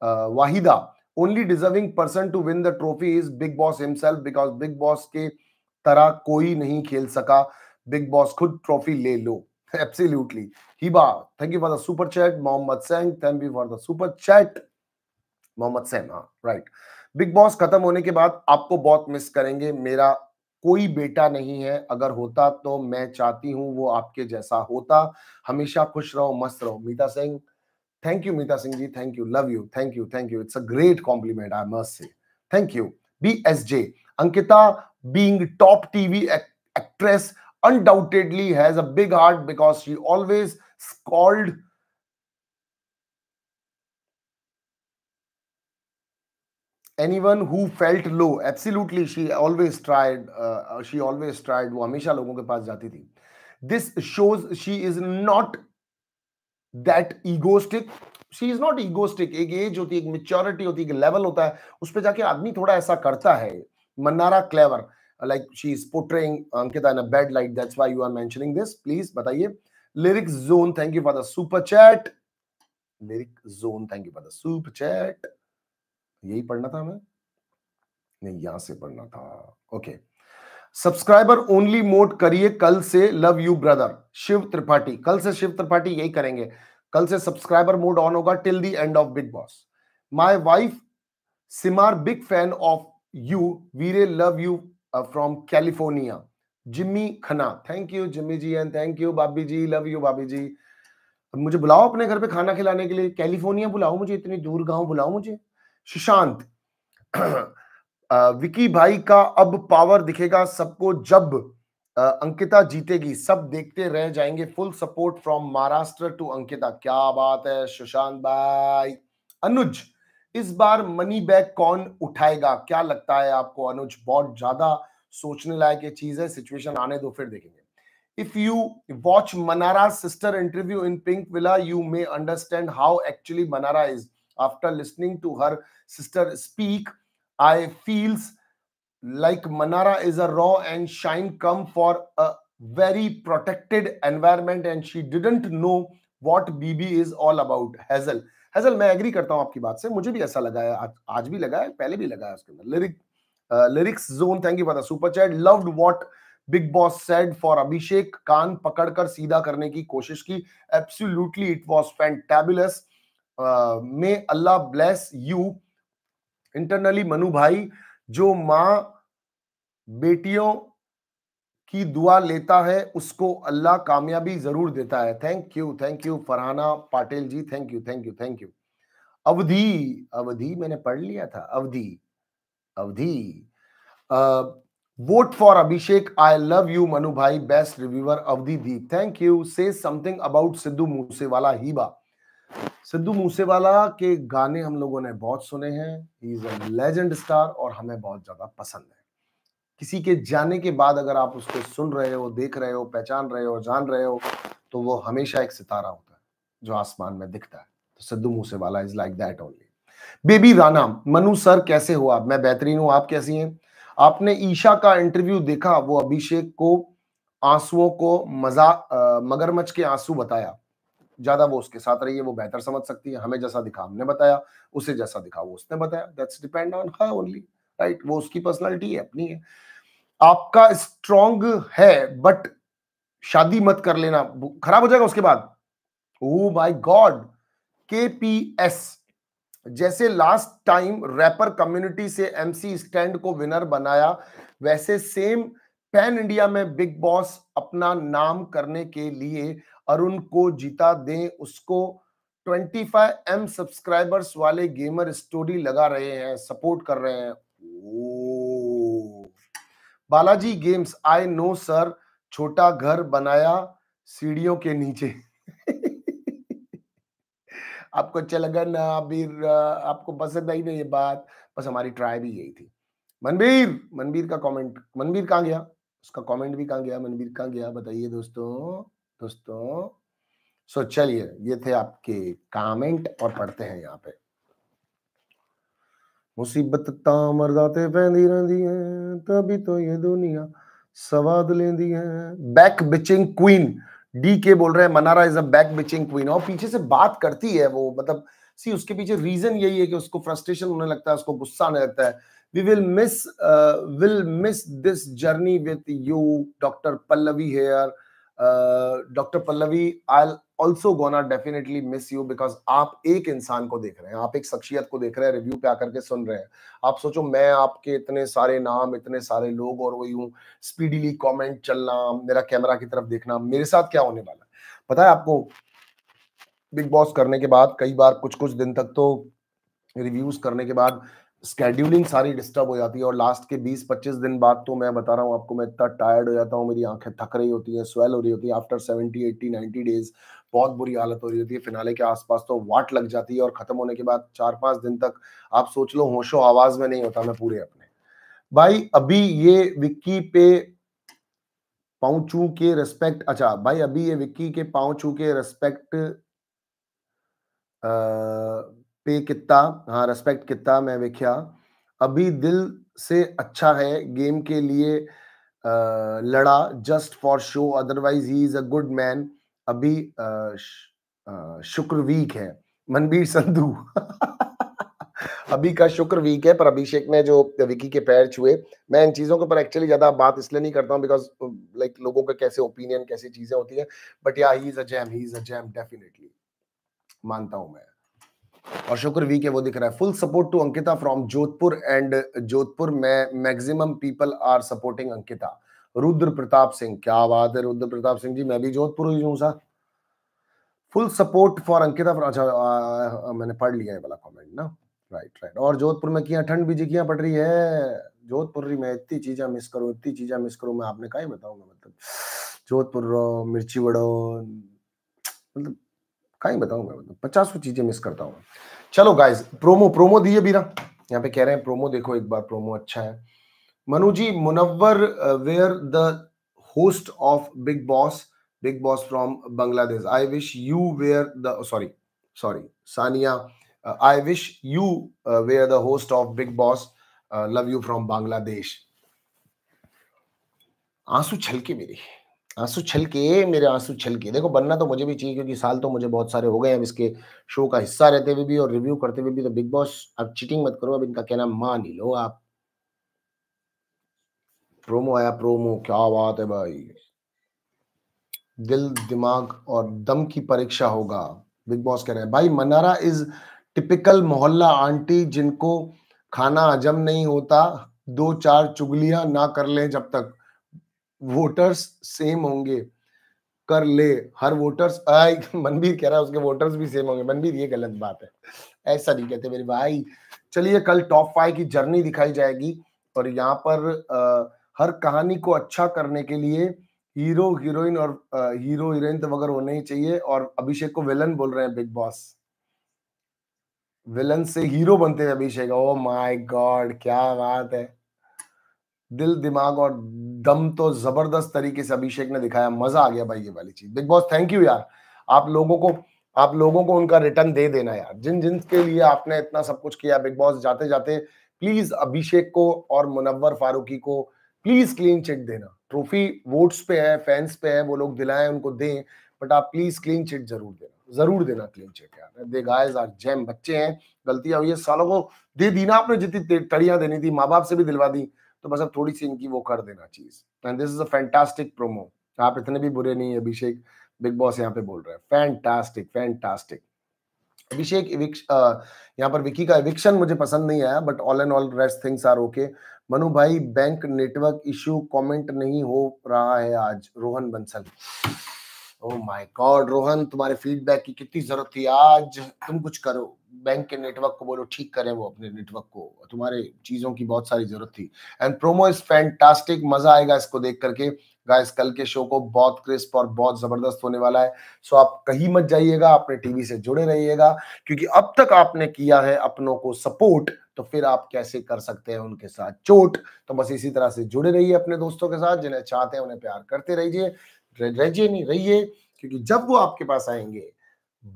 Wahida, only deserving person to win the trophy is big boss himself because big boss के तरह कोई नहीं खेल सका। Big boss खुद trophy ले लो। Absolutely. Hiba, thank you for the super chat. Mohammed Singh, thank you for the super chat. Mohammed Singh, हाँ, right. Big Boss खत्म होने के बाद आपको बहुत मिस करेंगे। मेरा कोई बेटा नहीं है, अगर होता तो मैं चाहती हूँ वो आपके जैसा होता। हमेशा खुश रहो, मस्त रहो। Meeta Singh, thank you Meeta Singh ji, thank you, love you, thank you, thank you. It's a great compliment, I must say. Thank you. B S J, Ankita being top T V act actress. Undoubtedly has a big heart because she always scolded anyone who felt low. Absolutely, she always tried. Uh, she always tried. वो हमेशा लोगों के पास जाती थी. This shows she is not that egoistic. She is not egoistic. एक age होती है, एक maturity होती है, एक level होता है. उस पे जाके आदमी थोड़ा ऐसा करता है. Mannara clever. Like she is portraying Ankita in a bad light. That's why you are mentioning this. Please, बताइए. Lyric Zone, thank you for the super chat. Lyric Zone, thank you for the super chat. यही पढ़ना था हमें? नहीं, यहाँ से पढ़ना था. Okay. Subscriber only mode करिए कल से. Love you brother. Shiv Tripathi. कल से शिव त्रिपाठी यही करेंगे. कल से subscriber mode on होगा till the end of Big Boss. My wife Simar, big fan of you. Veeray, love you. From California. Jimmy Khanna, thank you Jimmy ji and thank you भाभी जी, लव यू भाभी जी। मुझे बुलाओ अपने घर पे खाना खिलाने के लिए, कैलिफोर्निया बुलाओ मुझे, इतनी दूर गांव बुलाओ मुझे। सुशांत, विकी भाई का अब पावर दिखेगा सबको जब अंकिता जीतेगी, सब देखते रह जाएंगे। Full support from Maharashtra to Ankita, क्या बात है सुशांत भाई। अनुज, इस बार मनी बैग कौन उठाएगा, क्या लगता है आपको अनुज? बहुत ज्यादा सोचने लायक ये चीज है, सिचुएशन आने दो फिर देखेंगे। If you watch Mannara sister interview in pink villa you may understand how actually Mannara is. After listening to her sister speak I feels like Mannara is a raw and shine come for a very protected environment and she didn't know what BB is all about. Hazel, Hazel मैं agree करता हूं आपकी बात से, मुझे भी ऐसा लगा है, आज, आज भी लगा है, पहले भी लगा है उसके अंदर। Lyric lyrics zone, thank you for the super chat. Loved what big boss said for Abhishek, कान पकड़कर सीधा करने की कोशिश की। Absolutely it was fantabulous, may Allah bless you. Internally Manu भाई, जो माँ बेटियों की दुआ लेता है उसको अल्लाह कामयाबी जरूर देता है। Thank you, thank you Farhana Patil ji, thank you, thank you, thank you. Avadhi, Avadhi मैंने पढ़ लिया था, Avadhi Avadhi. Vote for Abhishek, I love you Manu भाई, बेस्ट रिव्यूअर अवधि दी, thank you. Say something about Sidhu Moosewala Heeba. Sidhu Moosewala के गाने हम लोगों ने बहुत सुने हैं, he is a legend star और हमें बहुत ज्यादा पसंद है। किसी के जाने के बाद अगर आप उसको सुन रहे हो, देख रहे हो, पहचान रहे हो, जान रहे हो, तो वो हमेशा एक सितारा होता है जो आसमान में दिखता है। तो Sidhu Moosewala is like that only. Baby Rana, Manu sir कैसे हो आप? मैं बेहतरीन हूं, आप कैसी हैं? आपने ईशा का इंटरव्यू देखा, वो अभिषेक को आंसुओं को मजा मगरमच्छ के आंसू बताया। ज्यादा वो उसके साथ रही है, वो बेहतर समझ सकती है। हमें जैसा दिखा हमने बताया, उसे जैसा दिखा वो उसने बताया। That's depend on her only, right? वो उसकी पर्सनालिटी है, अपनी है। आपका स्ट्रॉन्ग है बट शादी मत कर लेना, खराब हो जाएगा उसके बाद। Oh my God, K P S जैसे लास्ट टाइम रैपर कम्युनिटी से एमसी स्टैंड को विनर बनाया, वैसे सेम पैन इंडिया में बिग बॉस अपना नाम करने के लिए अरुण को जीता दें। उसको पच्चीस एम सब्सक्राइबर्स वाले गेमर स्टोरी लगा रहे हैं, सपोर्ट कर रहे हैं। Oh Balaji games, I know sir, छोटा घर बनाया सीढ़ियों के नीचे। आपको अच्छा लगा ना अबीर? आपको पसंद आई ना ये बात? बस हमारी ट्राई भी यही थी। मनबीर, मनबीर का कमेंट, मनबीर कहाँ गया? उसका कमेंट भी कहाँ गया? मनबीर कहाँ गया? बताइए दोस्तों, दोस्तों सो चलिए, ये थे आपके कमेंट और पढ़ते हैं। यहाँ पे मुसीबत मरदाते पैंदी रहती है, तभी तो ये दुनिया सवाद लेंदी है। बैक बिचिंग क्वीन डी के बोल रहे हैं Mannara is a back bitching queen. और पीछे से बात करती है वो, मतलब सी उसके पीछे रीजन यही है कि उसको फ्रस्ट्रेशन होने लगता है, उसको गुस्सा आने लगता है। We will miss will miss this journey with you, doctor Pallavi here. Doctor Pallavi, I also gonna definitely miss you because आप एक इंसान को देख रहे हैं, आप एक शख्सियत को देख रहे हैं, रिव्यू पे आकर के सुन रहे हैं। आप सोचो, मैं आपके इतने सारे नाम, इतने सारे लोग और वही हूँ, स्पीडीली कमेंट चलना, मेरा कैमरा की तरफ देखना, मेरे साथ क्या होने वाला है? पता है आपको, बिग बॉस करने के बाद कई बार कुछ कुछ दिन तक तो रिव्यूज करने के बाद स्केड्यूलिंग सारी डिस्टर्ब हो जाती है और लास्ट के बीस पच्चीस दिन बाद तो मैं बता रहा हूँ आपको, मैं इतना टायर्ड हो जाता हूँ, मेरी आंखें थक रही होती हैं, स्वेल हो रही होती है। आफ्टर सत्तर अस्सी नब्बे डेज बहुत बुरी हालत हो रही होती है। फिनाले के आसपास तो वाट लग जाती है और खत्म होने के बाद चार पांच दिन तक आप सोच लो होशो आवाज में नहीं होता मैं पूरे अपने। भाई अभी ये विक्की पे पाँव छू के रेस्पेक्ट, अच्छा भाई अभी ये विक्की के पाँव छू के रेस्पेक्ट आ, पे कितना, हाँ रेस्पेक्ट कितना मैं वेख्या। अभी दिल से अच्छा है, गेम के लिए आ, लड़ा just for show, otherwise he is a good man. अभी आ, श, आ, शुक्र वीक है मनबीर संधू। अभी का शुक्र वीक है, पर अभिषेक ने जो विकी के पैर छुए, मैं इन चीज़ों के पर एक्चुअली ज़्यादा बात इसलिए नहीं करता हूँ बिकॉज लाइक लोगों का कैसे ओपिनियन, कैसी चीज़ें होती है। बट या he is a gem, he is a gem definitely, मानता हूँ मैं। और शुक्र वी के वो दिख रहा है। Full support to Ankita from Jodhpur and Jodhpur में maximum people are supporting Ankita. Rudra Pratap Singh, क्या बात है रुद्र प्रताप सिंह जी, मैं भी जोधपुर ही हूँ sir. Full support for Ankita, अच्छा मैंने पढ़ लिया है वाला कमेंट ना, राइट राइट। और जोधपुर में किया ठंड भी जी किया पड़ रही है, जोधपुर में इतनी चीज़ें मिस करो, इतनी चीज़ें मिस करो, मैं आपने कहा बताऊँ, मतलब जोधपुर रो, मिर्ची वड़ो, मतलब ही बताऊंगा, मतलब पचासों चीजें मिस करता हूँ। चलो गाइस, प्रोमो प्रोमो दिए बीरा, यहाँ पे कह रहे हैं प्रोमो देखो एक बार, प्रोमो अच्छा है। Manu ji, Munawar were the host of big Boss, Bigg boss from Bangladesh. I wish you were the sorry sorry Sania, I wish you were the host of big boss, love you from Bangladesh. आंसू छलके मेरे, आंसू छलके मेरे, आंसू छलके। देखो बनना तो मुझे भी चाहिए क्योंकि साल तो मुझे बहुत सारे हो गए अब इसके शो का हिस्सा रहते हुए भी और रिव्यू करते हुए भी। तो बिग बॉस अब चीटिंग मत करो, अब इनका कहना मान ही लो आप। प्रोमो आया, प्रोमो क्या बात है भाई, दिल दिमाग और दम की परीक्षा होगा। बिग बॉस कह रहे हैं भाई मन्नारा इज टिपिकल मोहल्ला आंटी जिनको खाना हजम नहीं होता, दो चार चुगलियां ना कर लें जब तक वोटर्स सेम होंगे, कर ले हर वोटर्स। मनबीर कह रहा है उसके वोटर्स भी सेम होंगे। मनबीर ये गलत बात है, ऐसा नहीं कहते मेरे भाई। चलिए कल टॉप फाइव की जर्नी दिखाई जाएगी और यहाँ पर आ, हर कहानी को अच्छा करने के लिए हीरो हीरोइन और आ, हीरो हीरोइन तो वगैरह होने ही चाहिए। और अभिषेक को विलन बोल रहे हैं बिग बॉस, विलन से हीरो बनते हैं अभिषेक। ओ माई गॉड क्या बात है, दिल दिमाग और दम तो जबरदस्त तरीके से अभिषेक ने दिखाया, मजा आ गया भाई ये वाली चीज। बिग बॉस थैंक यू यार, आप लोगों को आप लोगों को उनका रिटर्न दे देना यार। जिन जिन के लिए आपने इतना सब कुछ किया बिग बॉस जाते जाते, प्लीज अभिषेक को और मुनव्वर फारूकी को प्लीज क्लीन चिट देना। ट्रॉफी वोट्स पे है, फैंस पे है, वो लोग दिलाएं उनको दें, बट आप प्लीज क्लीन चिट जरूर देना, जरूर देना क्लीन चिट यार। दे गाइस आर जेम, बच्चे हैं, गलतियां हुई है, सालों को दे दी ना आपने जितनी तड़ियां देनी थी, माँ बाप से भी दिलवा दी, तो बस अब थोड़ी सी इनकी वो कर देना चीज। And this is a fantastic promo, आप इतने भी बुरे नहीं है अभिषेक, बिग बॉस यहाँ पे बोल रहा है। Fantastic fantastic. अभिषेक यहाँ पर विकी का एविक्शन मुझे पसंद नहीं आया, but all and all rest things are okay. Manu भाई बैंक नेटवर्क इश्यू, कमेंट नहीं हो रहा है आज। Rohan Bansal, oh my God Rohan, तुम्हारे फीडबैक की कितनी जरूरत थी आज। तुम कुछ करो, बैंक के नेटवर्क को बोलो ठीक करें वो अपने नेटवर्क को, तुम्हारे चीजों की बहुत सारी जरूरत थी। एंड प्रोमो इज फैंटास्टिक, मजा आएगा इसको देख करके। गाइस कल के शो को बहुत क्रिस्प और बहुत जबरदस्त होने वाला है, सो आप कहीं मत जाइएगा, अपने टीवी से जुड़े रहिएगा, क्योंकि अब तक आपने किया है अपनों को सपोर्ट, तो फिर आप कैसे कर सकते हैं उनके साथ चोट। तो बस इसी तरह से जुड़े रहिए अपने दोस्तों के साथ, जिन्हें चाहते हैं उन्हें प्यार करते रहिए, रहिए नहीं रहिए, क्योंकि जब वो आपके पास आएंगे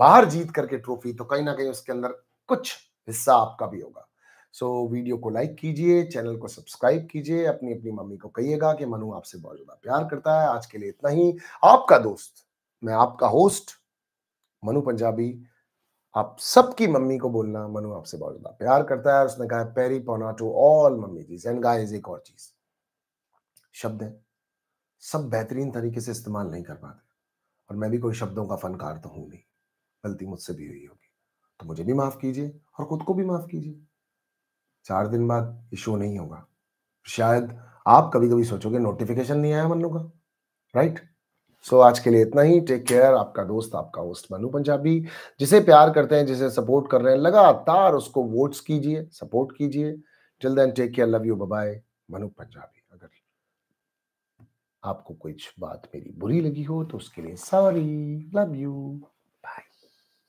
बाहर जीत करके ट्रॉफी, तो कहीं ना कहीं उसके अंदर कुछ हिस्सा आपका भी होगा। सो so, वीडियो को लाइक कीजिए, चैनल को सब्सक्राइब कीजिए, अपनी अपनी मम्मी को कहिएगा कि मनु आपसे बहुत ज्यादा प्यार करता है। आज के लिए इतना ही। आपका दोस्त, मैं आपका होस्ट मनु पंजाबी, आप सबकी मम्मी को बोलना मनु आपसे बहुत ज्यादा प्यार करता है। उसने कहा पेरी पौना to all mummy ji. And guys एक और चीज, शब्द है सब बेहतरीन तरीके से इस्तेमाल नहीं कर पाते, और मैं भी कोई शब्दों का फनकार तो हूं नहीं, गलती मुझसे भी हुई होगी, तो मुझे भी माफ कीजिए और खुद को भी माफ कीजिए। चार दिन बाद ये शो नहीं होगा, शायद आप कभी कभी सोचोगे नोटिफिकेशन नहीं आया मनु का, राइट। सो so, आज के लिए इतना ही। Take care. आपका दोस्त, आपका होस्ट मनु पंजाबी। जिसे प्यार करते हैं, जिसे सपोर्ट कर रहे हैं, लगातार उसको वोट्स कीजिए, सपोर्ट कीजिए। Till then take care, love you, bye bye. Manu Punjabi. अगर आपको कुछ बात मेरी बुरी लगी हो तो उसके लिए सॉरी, लव यू।